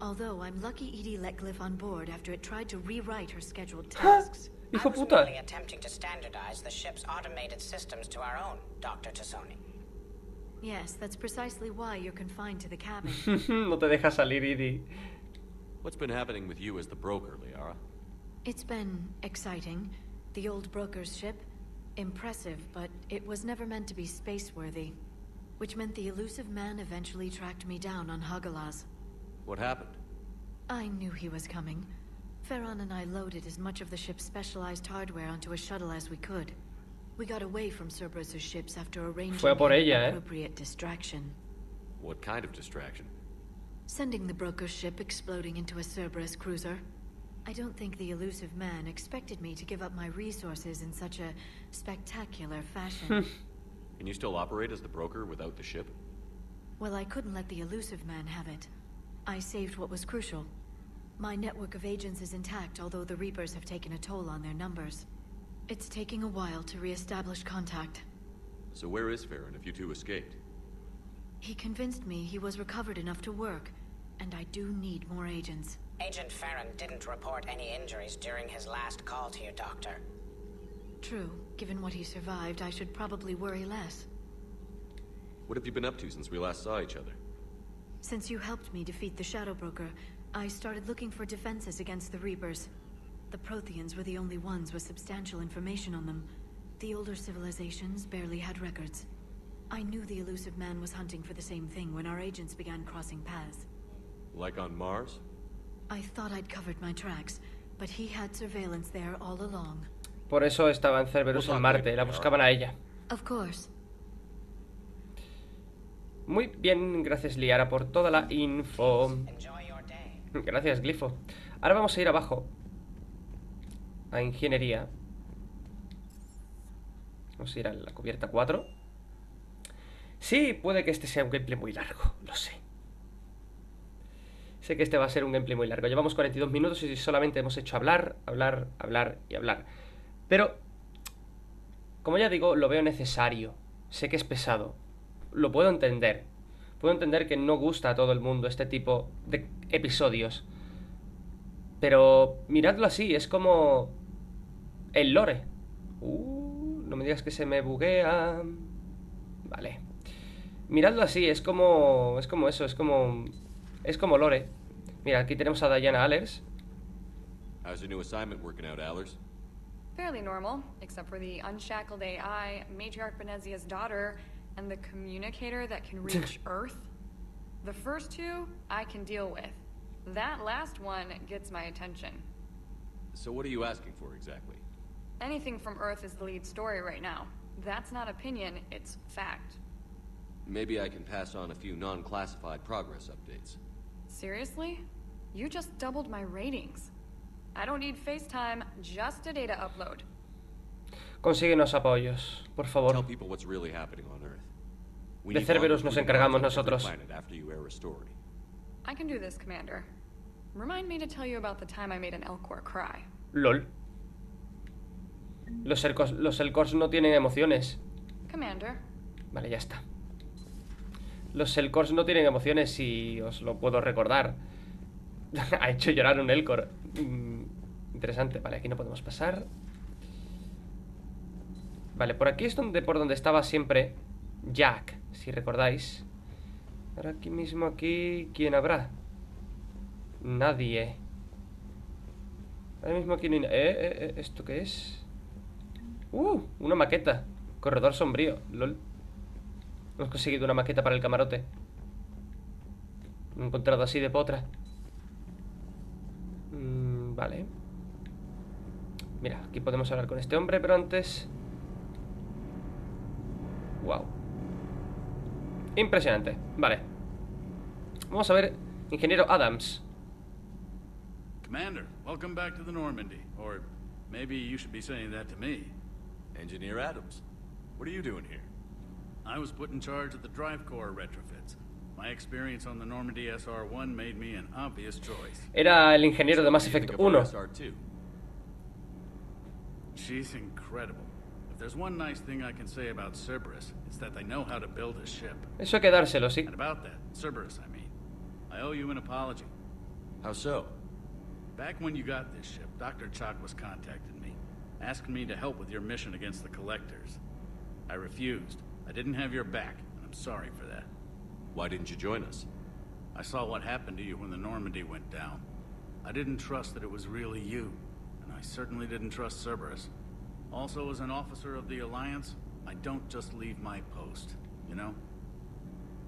Although I'm lucky Edi let Glif on board after it tried to rewrite her scheduled tasks. Hijo puta. Attempting to standardize the ship's automated systems to our own, Dr. Tassoni. Yes, that's precisely why you're confined to the cabin. No te deja salir, Edi. What's been happening with you as the broker, Liara? It's been exciting. The old broker's ship, impressive, but it was never meant to be space-worthy, which meant the elusive man eventually tracked me down on Hagalaz. What happened? I knew he was coming. Feron and I loaded as much of the ship's specialized hardware onto a shuttle as we could. We got away from Cerberus' ships after arranging an appropriate distraction. What kind of distraction? Sending the broker's ship exploding into a Cerberus cruiser. I don't think the elusive man expected me to give up my resources in such a spectacular fashion. Can you still operate as the broker without the ship? Well, I couldn't let the elusive man have it. I saved what was crucial. My network of agents is intact, although the Reapers have taken a toll on their numbers. It's taking a while to re-establish contact. So where is Feron if you two escaped? He convinced me he was recovered enough to work, and I do need more agents. Agent Feron didn't report any injuries during his last call to you, Doctor. True. Given what he survived, I should probably worry less. What have you been up to since we last saw each other? Since you helped me defeat the Shadowbroker, I started looking for defenses against the Reapers. The Protheans were the only ones with substantial information on them. The older civilizations barely had records. I knew the elusive man was hunting for the same thing when our agents began crossing paths. Like on Mars? I thought I'd covered my tracks, but he had surveillance there all along. Por eso estaba en Cerberus en Marte, la buscaban a ella. Of course. Muy bien, gracias Liara por toda la info. Gracias, Glifo. Ahora vamos a ir abajo a ingeniería. Vamos a ir a la cubierta 4. Sí, puede que este sea un gameplay muy largo, lo sé. Sé que este va a ser un gameplay muy largo. Llevamos 42 minutos y solamente hemos hecho hablar, hablar, hablar y hablar. Pero, como ya digo, lo veo necesario. Sé que es pesado. Lo puedo entender. Puedo entender que no gusta a todo el mundo este tipo de episodios. Pero miradlo así, es como el lore. No me digas que se me buguea. Vale. Miradlo así, es como eso, es como lore. Mira, aquí tenemos a Diana Allers. How's your new assignment working out, Allers? Fairly normal, except for the unshackled AI, Matriarch Benezia's daughter. And the communicator that can reach Earth. The first two I can deal with. That last one gets my attention. So what are you asking for exactly? Anything from Earth is the lead story right now. That's not opinion, it's fact. Maybe I can pass on a few non-classified progress updates. Seriously? You just doubled my ratings. I don't need FaceTime, just a data upload. Consíguenos apoyos, por favor. De Cerberus nos encargamos nosotros. LOL. Los Elcors no tienen emociones. Vale, ya está. Los Elcors no tienen emociones y os lo puedo recordar. Ha hecho llorar un Elcor. Interesante. Vale, aquí no podemos pasar. Vale, por aquí es donde, por donde estaba siempre Jack, si recordáis. Ahora aquí mismo, aquí, ¿quién habrá? Nadie. Ahora mismo aquí no hay... ¿Esto qué es? Una maqueta. Corredor sombrío, lol. Hemos conseguido una maqueta para el camarote. Me he encontrado así de potra. Vale. Mira, aquí podemos hablar con este hombre, pero antes... Wow. Impresionante. Vale. Vamos a ver Ingeniero Adams. Commander, welcome back to the Normandy. Or maybe you should be saying that to me. Engineer Adams, what are you doing here? I was put in charge of the drive core retrofits. My experience on the Normandy SR-1 made me an obvious choice. Era el ingeniero de Mass Effect 1. She's incredible. If there's one nice thing I can say about Cerberus, it's that they know how to build a ship. Eso hay que dárselo, sí. And about that, Cerberus, I mean, I owe you an apology. How so? Back when you got this ship, Dr. Chakwas contacted me, asking me to help with your mission against the Collectors. I refused. I didn't have your back, and I'm sorry for that. Why didn't you join us? I saw what happened to you when the Normandy went down. I didn't trust that it was really you, and I certainly didn't trust Cerberus. Also, as an officer of the Alliance, I don't just leave my post, you know?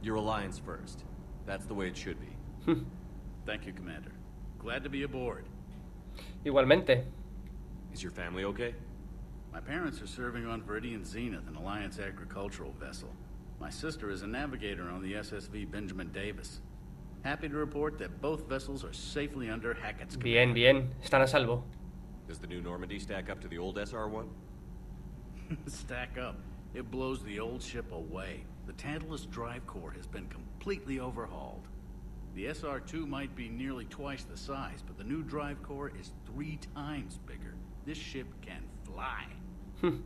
Your Alliance first. That's the way it should be. Thank you, Commander. Glad to be aboard. Igualmente. Is your family okay? My parents are serving on Viridian Zenith, an Alliance agricultural vessel. My sister is a navigator on the SSV Benjamin Davis. Happy to report that both vessels are safely under Hackett's command. Bien, bien. Están a salvo. Does the new Normandy stack up to the old SR-1? Stack up? It blows the old ship away. The Tantalus drive core has been completely overhauled. The SR-2 might be nearly twice the size, but the new drive core is 3 times bigger. This ship can fly.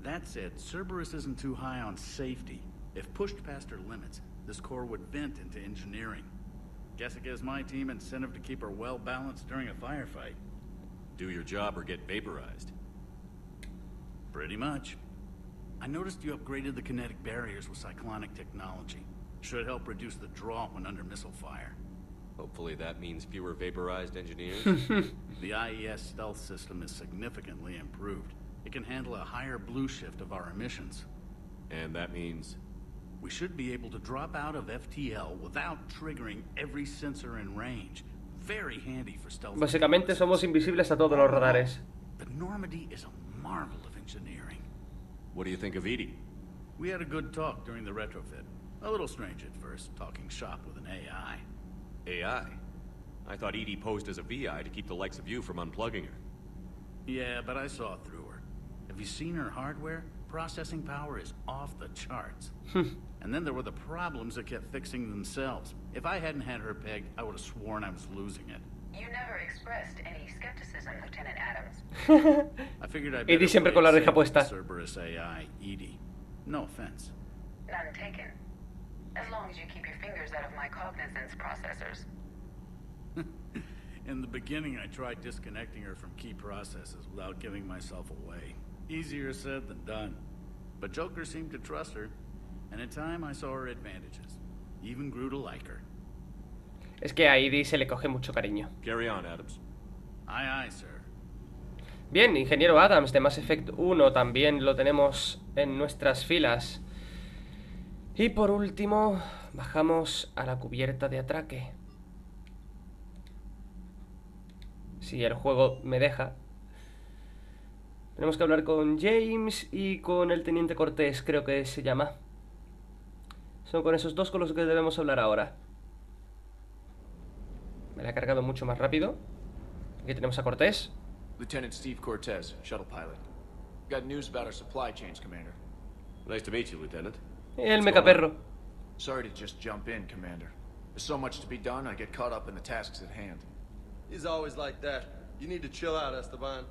That said, Cerberus isn't too high on safety. If pushed past her limits, this core would vent into engineering. Guess it gives my team incentive to keep her well balanced during a firefight. Do your job or get vaporized. Pretty much. I noticed you upgraded the kinetic barriers with cyclonic technology. Should help reduce the draw when under missile fire. Hopefully that means fewer vaporized engineers. The IES stealth system is significantly improved. It can handle a higher blue shift of our emissions. And that means... We should be able to drop out of FTL without triggering every sensor in range. Very handy for stealth. Básicamente somos invisibles a todos los radares. The Normandy is a marvel of engineering. What do you think of Edi? We had a good talk during the retrofit. A little strange at first, talking shop with an AI. AI? I thought Edi posed as a VI to keep the likes of you from unplugging her. Yeah, but I saw through her. Have you seen her hardware? Processing power is off the charts. And then there were the problems that kept fixing themselves. If I hadn't had her pegged, I would have sworn I was losing it. You never expressed any skepticism, Lieutenant Adams. I figured I'd better siempre con la reja puesta. Cerberus AI, Edi. No offense. None taken. As long as you keep your fingers out of my cognizance processors. In the beginning, I tried disconnecting her from key processes without giving myself away. Easier said than done. But Joker seemed to trust her, and in time I saw her advantages. Even grew to like her. Es que a Edi se le coge mucho cariño. Carry on, Adams. Aye, aye, sir. Bien, ingeniero Adams de Mass Effect 1 también lo tenemos en nuestras filas. Y por último, bajamos a la cubierta de atraque. Si el juego me deja. Tenemos que hablar con James y con el teniente Cortés, creo que se llama. Son con esos dos con los que debemos hablar ahora. Me la ha cargado mucho más rápido. Aquí tenemos a Cortés. Lieutenant Steve Cortés, shuttle pilot. Got news about our supply chains, Commander. Nice to meet you, Lieutenant. El mecaperro. Sorry to just jump in, Commander. There's so much to be done, I get caught up in the tasks at hand. He's always like that. You need to chill out, Esteban.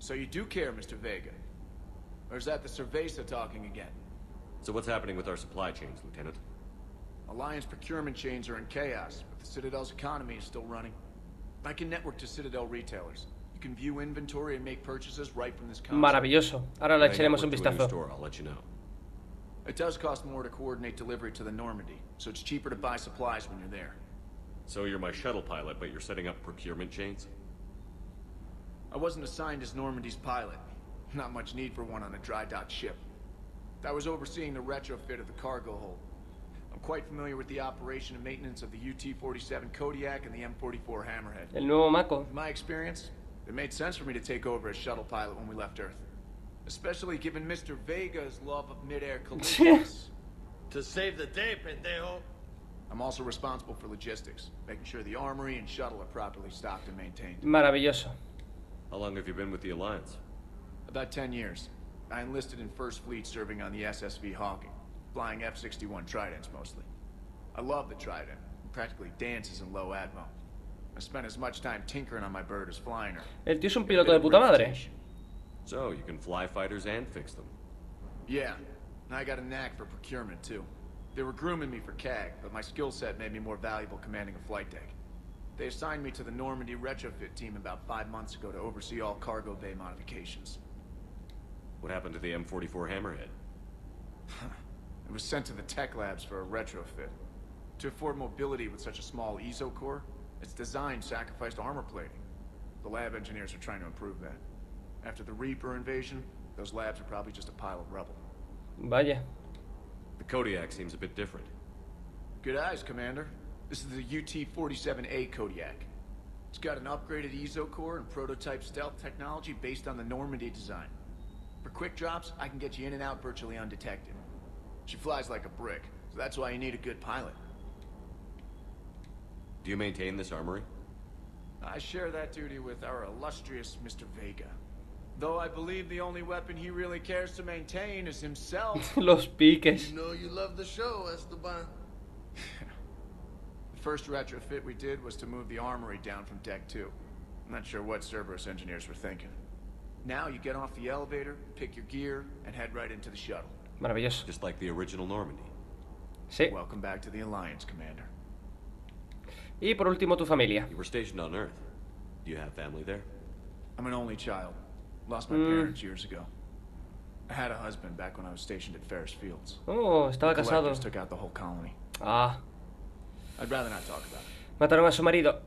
So you do care, Mr. Vega? Or is that the Cerveza talking again? So what's happening with our supply chains, Lieutenant? Alliance procurement chains are in chaos, but the Citadel's economy is still running. I can network to Citadel retailers. You can view inventory and make purchases right from this console. Maravilloso. Ahora le echaremos un vistazo. Store, I'll let you know. It does cost more to coordinate delivery to the Normandy, so it's cheaper to buy supplies when you're there. So you're my shuttle pilot, but you're setting up procurement chains? I wasn't assigned as Normandy's pilot. Not much need for one on a dry dock ship. I was overseeing the retrofit of the cargo hold. I'm quite familiar with the operation and maintenance of the UT-47 Kodiak and the M44 Hammerhead. El nuevo Mako. In my experience, it made sense for me to take over as shuttle pilot when we left Earth. Especially given Mr. Vega's love of mid-air collisions. To save the day, pendejo. I Maravilloso. How long have you been with the Alliance? About 10 years. I enlisted in First Fleet serving on the SSV Hawking, flying F-61 Tridents mostly. I love the Trident. It practically dances in low admiral. I spent as much time tinkering on my bird as flying her. El tío es un piloto de puta madre. So you can fly fighters and fix them. Yeah, and I got a knack for procurement too. They were grooming me for CAG, but my skill set made me more valuable commanding a flight deck. They assigned me to the Normandy retrofit team about 5 months ago to oversee all cargo bay modifications. What happened to the M44 Hammerhead? It was sent to the tech labs for a retrofit. To afford mobility with such a small ESO core, its design sacrificed armor plating. The lab engineers are trying to improve that. After the Reaper invasion, those labs are probably just a pile of rubble. Vaya. The Kodiak seems a bit different. Good eyes, Commander. This is the UT-47A Kodiak. It's got an upgraded ESO core and prototype stealth technology based on the Normandy design. For quick drops, I can get you in and out virtually undetected. She flies like a brick, so that's why you need a good pilot. Do you maintain this armory? I share that duty with our illustrious Mr. Vega. Though I believe the only weapon he really cares to maintain is himself. Los piques. You know you love the show, Esteban. The first retrofit we did was to move the armory down from deck 2. I'm not sure what Cerberus engineers were thinking. Now you get off the elevator, pick your gear, and head right into the shuttle. Maravilloso. Just like the original Normandy. Sí. Welcome back to the Alliance, Commander. Y por último, tu familia. You were stationed on Earth. Do you have family there? I'm an only child. Lost my parents years ago. I had a husband back when I was stationed at Ferris Fields. Oh, estaba casado. Took out the whole colony. Ah. I'd rather not talk about it. Mataron a su marido.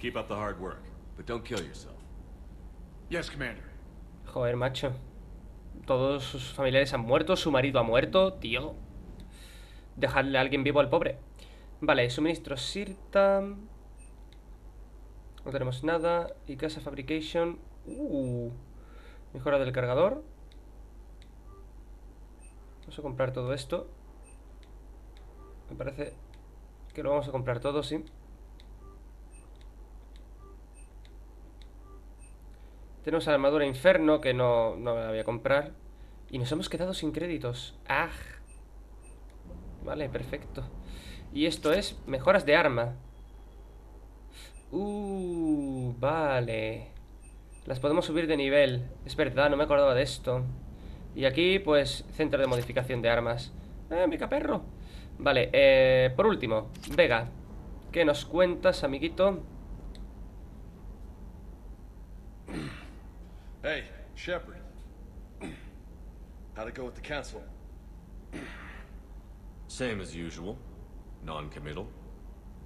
Keep up the hard work, but don't kill yourself. Yes, Commander. Joder, macho. Todos sus familiares han muerto, su marido ha muerto, tío. Dejadle a alguien vivo al pobre. Vale, suministro Sirta. No tenemos nada. Y casa fabrication. Mejora del cargador. Vamos a comprar todo esto. Me parece que lo vamos a comprar todo, sí. Tenemos armadura Inferno, que no la voy a comprar. Y nos hemos quedado sin créditos. ¡Ah! Vale, perfecto. Y esto es mejoras de arma. Vale. Las podemos subir de nivel. Es verdad, no me acordaba de esto. Y aquí, pues, centro de modificación de armas. ¡Mica perro! Vale, por último, Vega. ¿Qué nos cuentas, amiguito? Hey, Shepard. How'd it go with the council? Same as usual. Non-committal.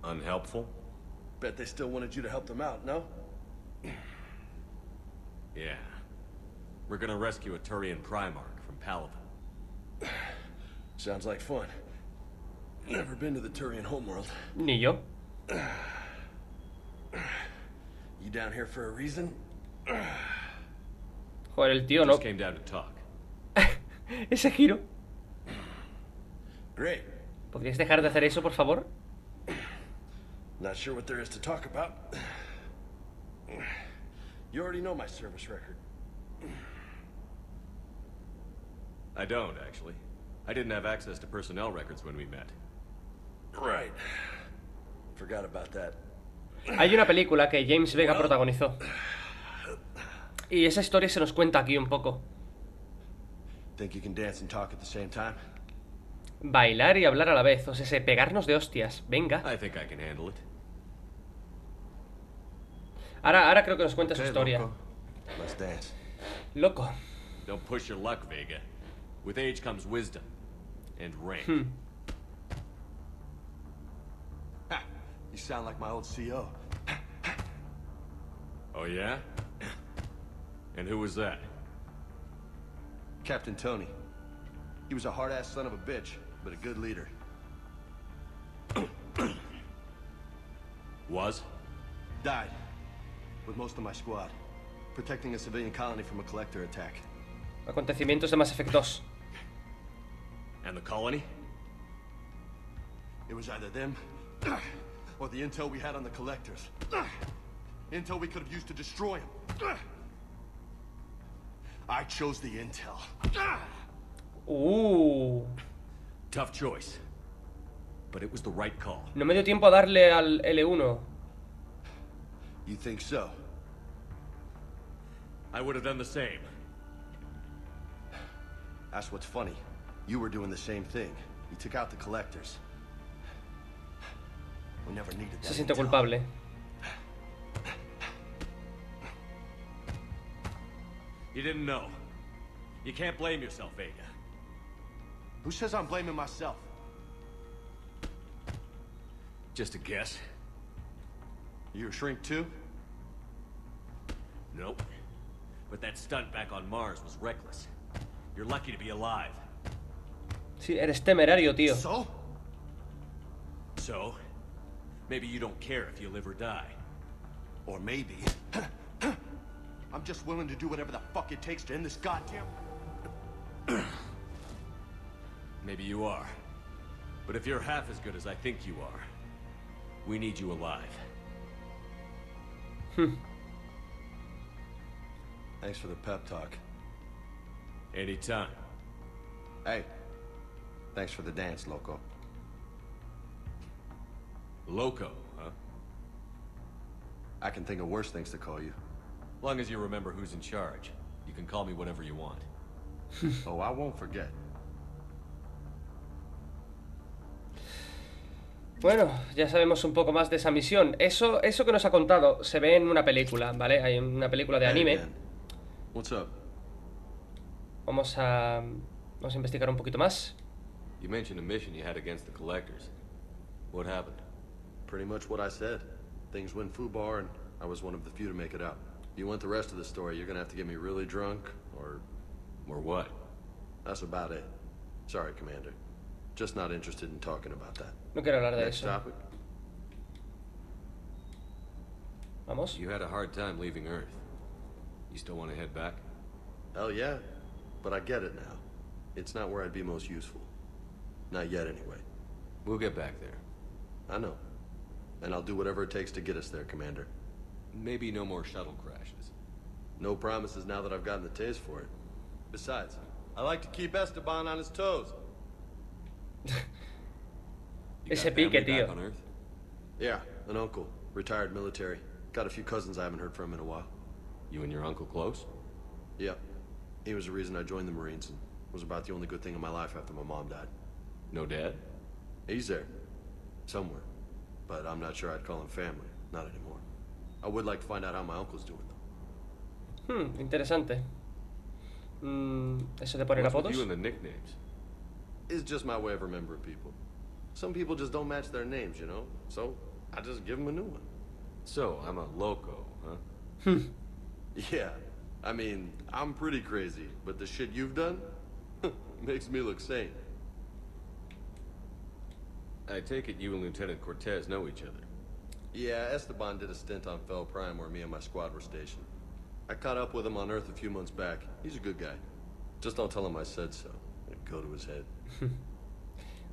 Unhelpful. Bet they still wanted you to help them out, no? Yeah. We're gonna rescue a Turian Primarch from Palavan. Sounds like fun. Never been to the Turian homeworld. Ni yo. You down here for a reason? Joder, el tío, no. Came down to talk. Ese giro. Great. ¿Podrías dejar de hacer eso, por favor? Not sure what there is to talk about. You already know my service record. I don't, actually. I didn't have access to personnel records when we met. Right. Forgot about that. Hay una película que James Vega protagonizó. Y esa historia se nos cuenta aquí un poco. Think you can dance and talk at the same time? Bailar y hablar a la vez, o sea, pegarnos de hostias. Venga. Ahora creo que nos cuenta su historia. Loco. Oh yeah? And who was that? Captain Tony. He was a hard-ass son of a bitch, but a good leader. Was? Died. With most of my squad. Protecting a civilian colony from a collector attack. Acontecimientos de Mass Effect 2. And the colony? It was either them or the intel we had on the collectors. Intel we could have used to destroy them. I chose the intel. Tough choice. But it was the right call. No me dio tiempo a darle al L1. You think so? I would have done the same. That's what's funny. You were doing the same thing. You took out the collectors. We never needed that. Se siente culpable. You didn't know. You can't blame yourself, Vega. Who says I'm blaming myself? Just a guess. You a shrink too? Nope. But that stunt back on Mars was reckless. You're lucky to be alive. Sí, eres temerario, tío. So? So? Maybe you don't care if you live or die. Or maybe... I'm just willing to do whatever the fuck it takes to end this goddamn... Maybe you are. But if you're half as good as I think you are, we need you alive. Thanks for the pep talk. Anytime. Hey, thanks for the dance, Loco. Loco, huh? I can think of worse things to call you. Long as you remember who's in charge, you can call me whatever you want. Oh, I won't forget. Bueno, ya sabemos un poco más de esa misión. Eso que nos ha contado se ve en una película, ¿vale? Hay una película de anime. What's up? Vamos a investigar un poquito más. You mentioned a mission you had against the collectors. What happened? Pretty much what I said. Things went foobar and I was one of the few to make it out. You want the rest of the story, you're gonna have to get me really drunk, or what? That's about it. Sorry, Commander. Just not interested in talking about that. No quiero hablar de eso. Next topic. Vamos. You had a hard time leaving Earth. You still want to head back? Hell yeah, but I get it now. It's not where I'd be most useful. Not yet, anyway. We'll get back there. I know. And I'll do whatever it takes to get us there, Commander. Maybe no more shuttle crashes. No promises now that I've gotten the taste for it. Besides, I like to keep Esteban on his toes. Ese pique, tío. Yeah, an uncle. Retired military. Got a few cousins I haven't heard from in a while. You and your uncle close? Yeah. He was the reason I joined the Marines and was about the only good thing in my life after my mom died. No dad? He's there. Somewhere. But I'm not sure I'd call him family. Not anymore. I would like to find out how my uncle's doing, though. Interesante. ¿Eso de poner apodos? You and the nicknames. It's just my way of remembering people. Some people just don't match their names, you know? So, I just give them a new one. So, I'm a loco, huh? Yeah. I mean, I'm pretty crazy, but the shit you've done makes me look sane. I take it you and Lieutenant Cortés know each other. Yeah, Esteban did a stint on Fel Prime where me and my squad were stationed. I caught up with him on Earth a few months back. He's a good guy. Just don't tell him I said so. It'd go to his head.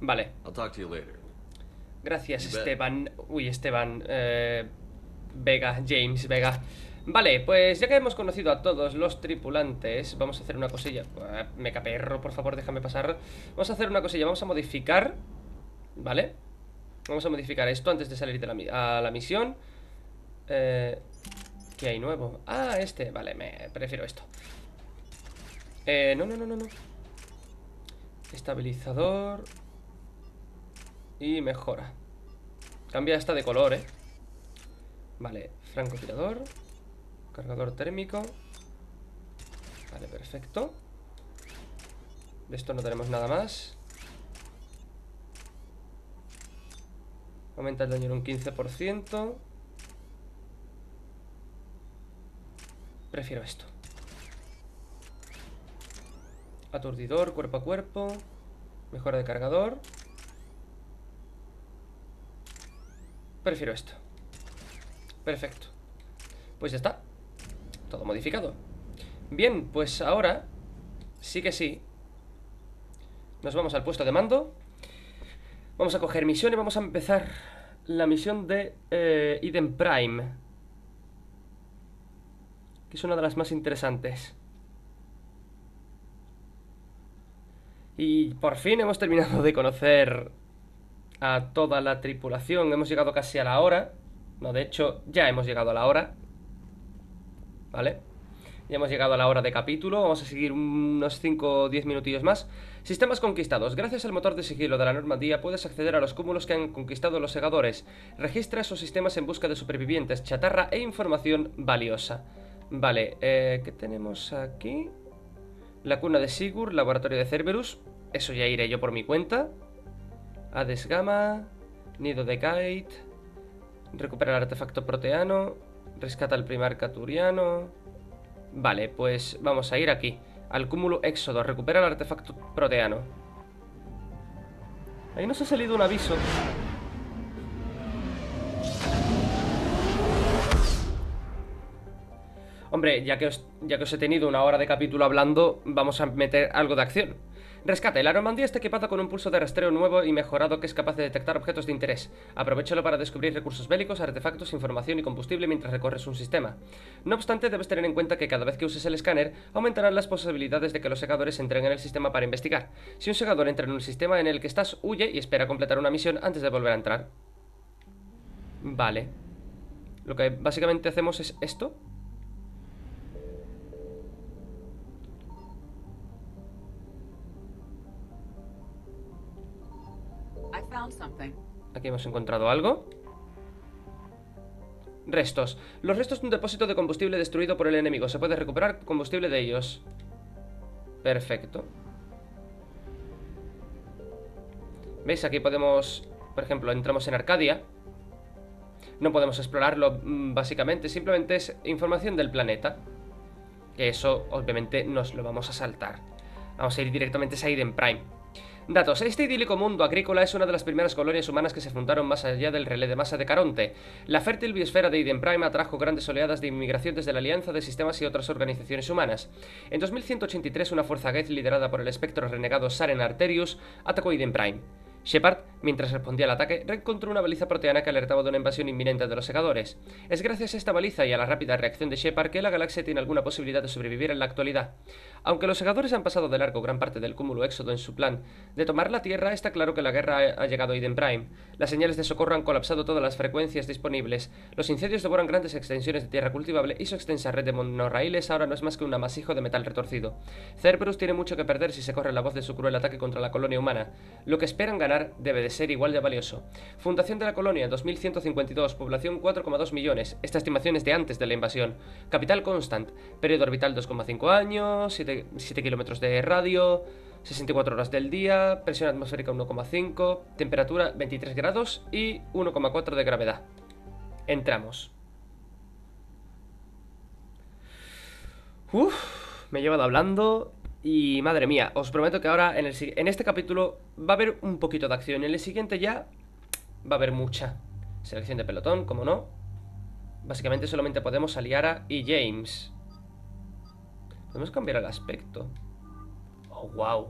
Vale. I'll talk to you later. Gracias, Esteban. Uy, Esteban. Vega, James Vega. Vale, pues ya que hemos conocido a todos los tripulantes, vamos a hacer una cosilla. Me caperro, por favor, déjame pasar. Vamos a hacer una cosilla, vamos a modificar. Vale. Vamos a modificar esto antes de salir de a la misión. ¿Qué hay nuevo? Ah, este, vale, me prefiero esto. No. Estabilizador. Y mejora. Cambia esta de color, eh. Vale, francotirador. Cargador térmico. Vale, perfecto. De esto no tenemos nada más. Aumenta el daño en un 15%. Prefiero esto. Aturdidor, cuerpo a cuerpo. Mejora de cargador. Prefiero esto. Perfecto. Pues ya está. Todo modificado. Bien, pues ahora sí que sí. Nos vamos al puesto de mando. Vamos a coger misiones, vamos a empezar la misión de Eden Prime, que es una de las más interesantes. Y por fin hemos terminado de conocer a toda la tripulación. Hemos llegado casi a la hora. No, de hecho, ya hemos llegado a la hora. ¿Vale? Ya hemos llegado a la hora de capítulo. Vamos a seguir unos 5 o 10 minutillos más. Sistemas conquistados. Gracias al motor de sigilo de la Normandía puedes acceder a los cúmulos que han conquistado los Segadores. Registra esos sistemas en busca de supervivientes, chatarra e información valiosa. Vale, ¿qué tenemos aquí? La cuna de Sigur, laboratorio de Cerberus. Eso ya iré yo por mi cuenta. Hades Gamma, nido de Kite, recupera el artefacto proteano, rescata al primarca turiano. Vale, pues vamos a ir aquí al cúmulo Éxodo, recupera el artefacto proteano. Ahí nos ha salido un aviso. Hombre, ya que os he tenido una hora de capítulo hablando, vamos a meter algo de acción. Rescate. La Normandía está equipada con un pulso de rastreo nuevo y mejorado que es capaz de detectar objetos de interés. Aprovéchalo para descubrir recursos bélicos, artefactos, información y combustible mientras recorres un sistema. No obstante, debes tener en cuenta que cada vez que uses el escáner, aumentarán las posibilidades de que los segadores entren en el sistema para investigar. Si un segador entra en un sistema en el que estás, huye y espera completar una misión antes de volver a entrar. Vale. Lo que básicamente hacemos es esto. Aquí hemos encontrado algo. Restos. Los restos de un depósito de combustible destruido por el enemigo. Se puede recuperar combustible de ellos. Perfecto. ¿Veis? Aquí podemos... Por ejemplo, entramos en Arcadia. No podemos explorarlo, básicamente. Simplemente es información del planeta. Que eso, obviamente, nos lo vamos a saltar. Vamos a ir directamente a Eden Prime. Datos. Este idílico mundo agrícola es una de las primeras colonias humanas que se fundaron más allá del relé de masa de Caronte. La fértil biosfera de Eden Prime atrajo grandes oleadas de inmigración desde la Alianza de Sistemas y otras organizaciones humanas. En 2183, una fuerza Geth liderada por el espectro renegado Saren Arterius atacó Eden Prime. Shepard, mientras respondía al ataque, reencontró una baliza proteana que alertaba de una invasión inminente de los segadores. Es gracias a esta baliza y a la rápida reacción de Shepard que la galaxia tiene alguna posibilidad de sobrevivir en la actualidad. Aunque los segadores han pasado de largo gran parte del cúmulo Éxodo en su plan de tomar la Tierra, está claro que la guerra ha llegado a Eden Prime. Las señales de socorro han colapsado todas las frecuencias disponibles. Los incendios devoran grandes extensiones de tierra cultivable y su extensa red de monorraíles ahora no es más que un amasijo de metal retorcido. Cerberus tiene mucho que perder si se corre la voz de su cruel ataque contra la colonia humana. Lo que esperan ganar debe de ser igual de valioso. Fundación de la colonia, 2152, población 4,2 millones. Esta estimación es de antes de la invasión. Capital Constant, periodo orbital 2,5 años, 7 kilómetros de radio, 64 horas del día, presión atmosférica 1,5, temperatura 23 grados y 1,4 de gravedad. Entramos. Uff, me he llevado hablando... Y madre mía, os prometo que ahora en este capítulo va a haber un poquito de acción. En el siguiente ya va a haber mucha. Selección de pelotón, como no. Básicamente solamente podemos a Liara y James. Podemos cambiar el aspecto. Oh, wow.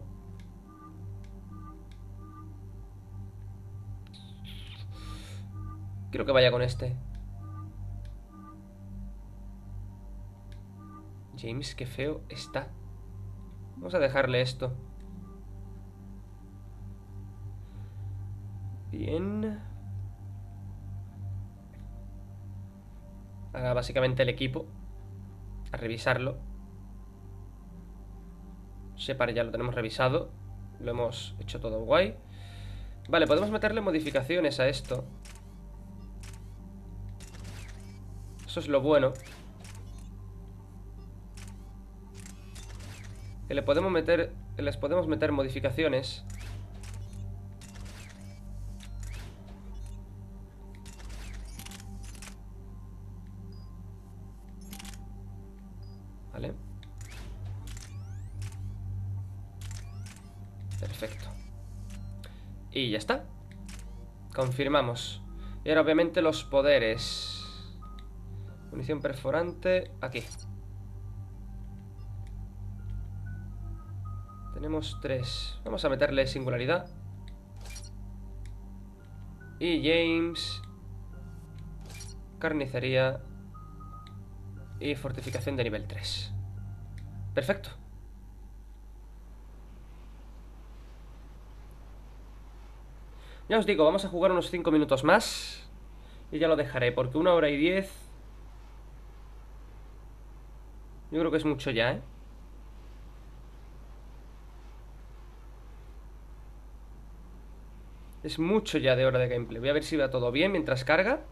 Quiero que vaya con este. James, qué feo está. Vamos a dejarle esto. Bien. Ahora básicamente el equipo. A revisarlo. Shepard ya lo tenemos revisado. Lo hemos hecho todo guay. Vale, podemos meterle modificaciones a esto. Eso es lo bueno. Les podemos meter modificaciones. Vale. Perfecto. Y ya está. Confirmamos. Y ahora obviamente los poderes. Munición perforante. Aquí. Tenemos 3. Vamos a meterle singularidad. Y James. Carnicería. Y fortificación de nivel 3. Perfecto. Ya os digo, vamos a jugar unos 5 minutos más. Y ya lo dejaré, porque 1 hora y 10. Yo creo que es mucho ya, ¿eh? Es mucho ya de hora de gameplay. Voy a ver si va todo bien mientras carga.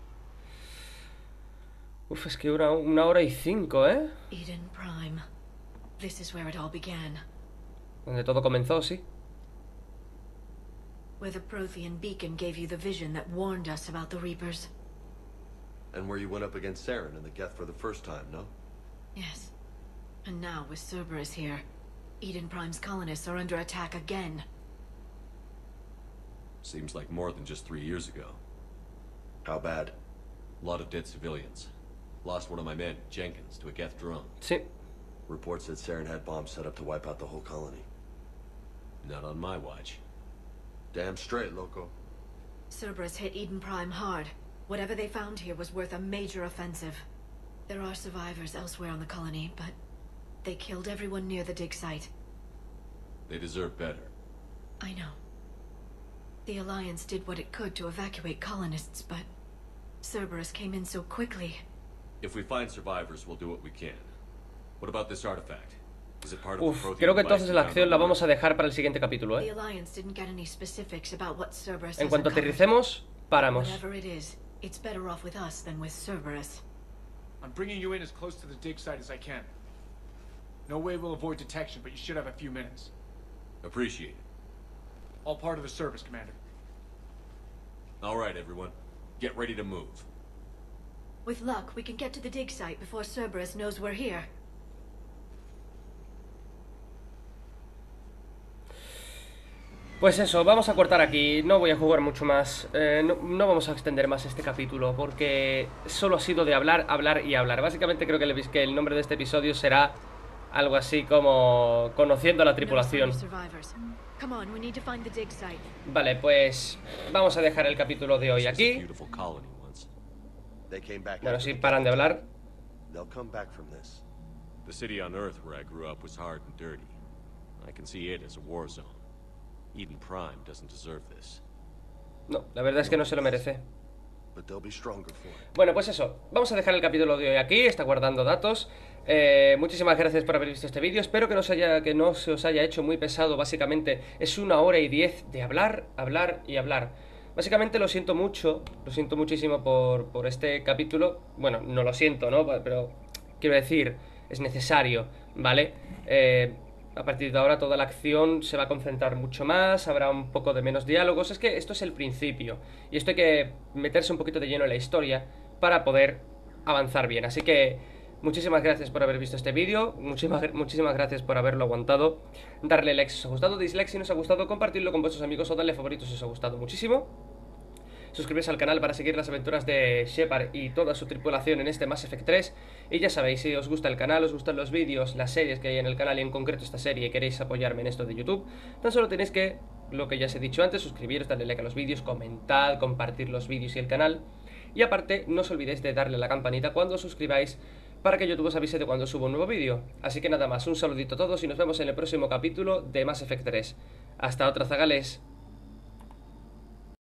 Uf, es que 1 hora y 5, ¿eh? Eden Prime. This is where it all began. Donde todo comenzó, sí. Where the Prothean beacon gave you the vision that warned us about the Reapers. And where you went up against Saren and the Geth for the first time, no? Yes. And now with Cerberus here, Eden Prime's colonists are under attack again. Seems like more than just 3 years ago. How bad? A lot of dead civilians. Lost one of my men, Jenkins, to a Geth drone. Sí. Reports that Saren had bombs set up to wipe out the whole colony. Not on my watch. Damn straight, loco. Cerberus hit Eden Prime hard. Whatever they found here was worth a major offensive. There are survivors elsewhere on the colony, but they killed everyone near the dig site. They deserve better. I know. The Alliance did what it could to evacuate colonists, but Cerberus came in so quickly. If we find survivors, we'll do what we can. What about this artifact? Is it part of the Prothean? Creo que entonces la acción la vamos a dejar para el siguiente capítulo, ¿eh? The Alliance didn't get any specifics about what Cerberus has. En cuanto aterricemos, paramos. Whatever it is, it's better off with us than with Cerberus. I'm bringing you in as close to the dig site as I can. No way we'll avoid detection, but you should have a few minutes. Appreciate it. All part of the service, Commander. All right, everyone. Get ready to move. With luck, we can get to the dig site before Cerberus knows we're here. Pues eso, vamos a cortar aquí. No voy a jugar mucho más. No vamos a extender más este capítulo, porque solo ha sido de hablar, hablar y hablar. Básicamente creo que el nombre de este episodio será algo así como Conociendo a la tripulación. Vale, pues vamos a dejar el capítulo de hoy aquí. Bueno, si paran de hablar. The city on Earth where I grew up was hard and dirty. I can see it as a war zone. Eden Prime doesn't deserve this. No, la verdad es que no se lo merece. Bueno, pues eso, vamos a dejar el capítulo de hoy aquí, está guardando datos. Muchísimas gracias por haber visto este vídeo. Espero que no se os haya hecho muy pesado. Básicamente es 1 hora y 10 de hablar, hablar y hablar. Básicamente lo siento mucho, lo siento muchísimo por este capítulo. Bueno, no lo siento, ¿no? Pero quiero decir, es necesario, ¿vale? A partir de ahora toda la acción se va a concentrar mucho más, habrá un poco de menos diálogos. Es que esto es el principio y esto hay que meterse un poquito de lleno en la historia para poder avanzar bien. Así que muchísimas gracias por haber visto este vídeo, muchísimas gracias por haberlo aguantado. Darle like si os ha gustado, dislike si no os ha gustado, compartirlo con vuestros amigos o darle favoritos si os ha gustado muchísimo. Suscribirse al canal para seguir las aventuras de Shepard y toda su tripulación en este Mass Effect 3. Y ya sabéis, si os gusta el canal, os gustan los vídeos, las series que hay en el canal y en concreto esta serie, y queréis apoyarme en esto de YouTube, tan solo tenéis que, lo que ya os he dicho antes, suscribiros, darle like a los vídeos, comentad, compartir los vídeos y el canal. Y aparte, no os olvidéis de darle a la campanita cuando os suscribáis para que YouTube os avise de cuando subo un nuevo vídeo. Así que nada más, un saludito a todos y nos vemos en el próximo capítulo de Mass Effect 3. Hasta otra, zagales.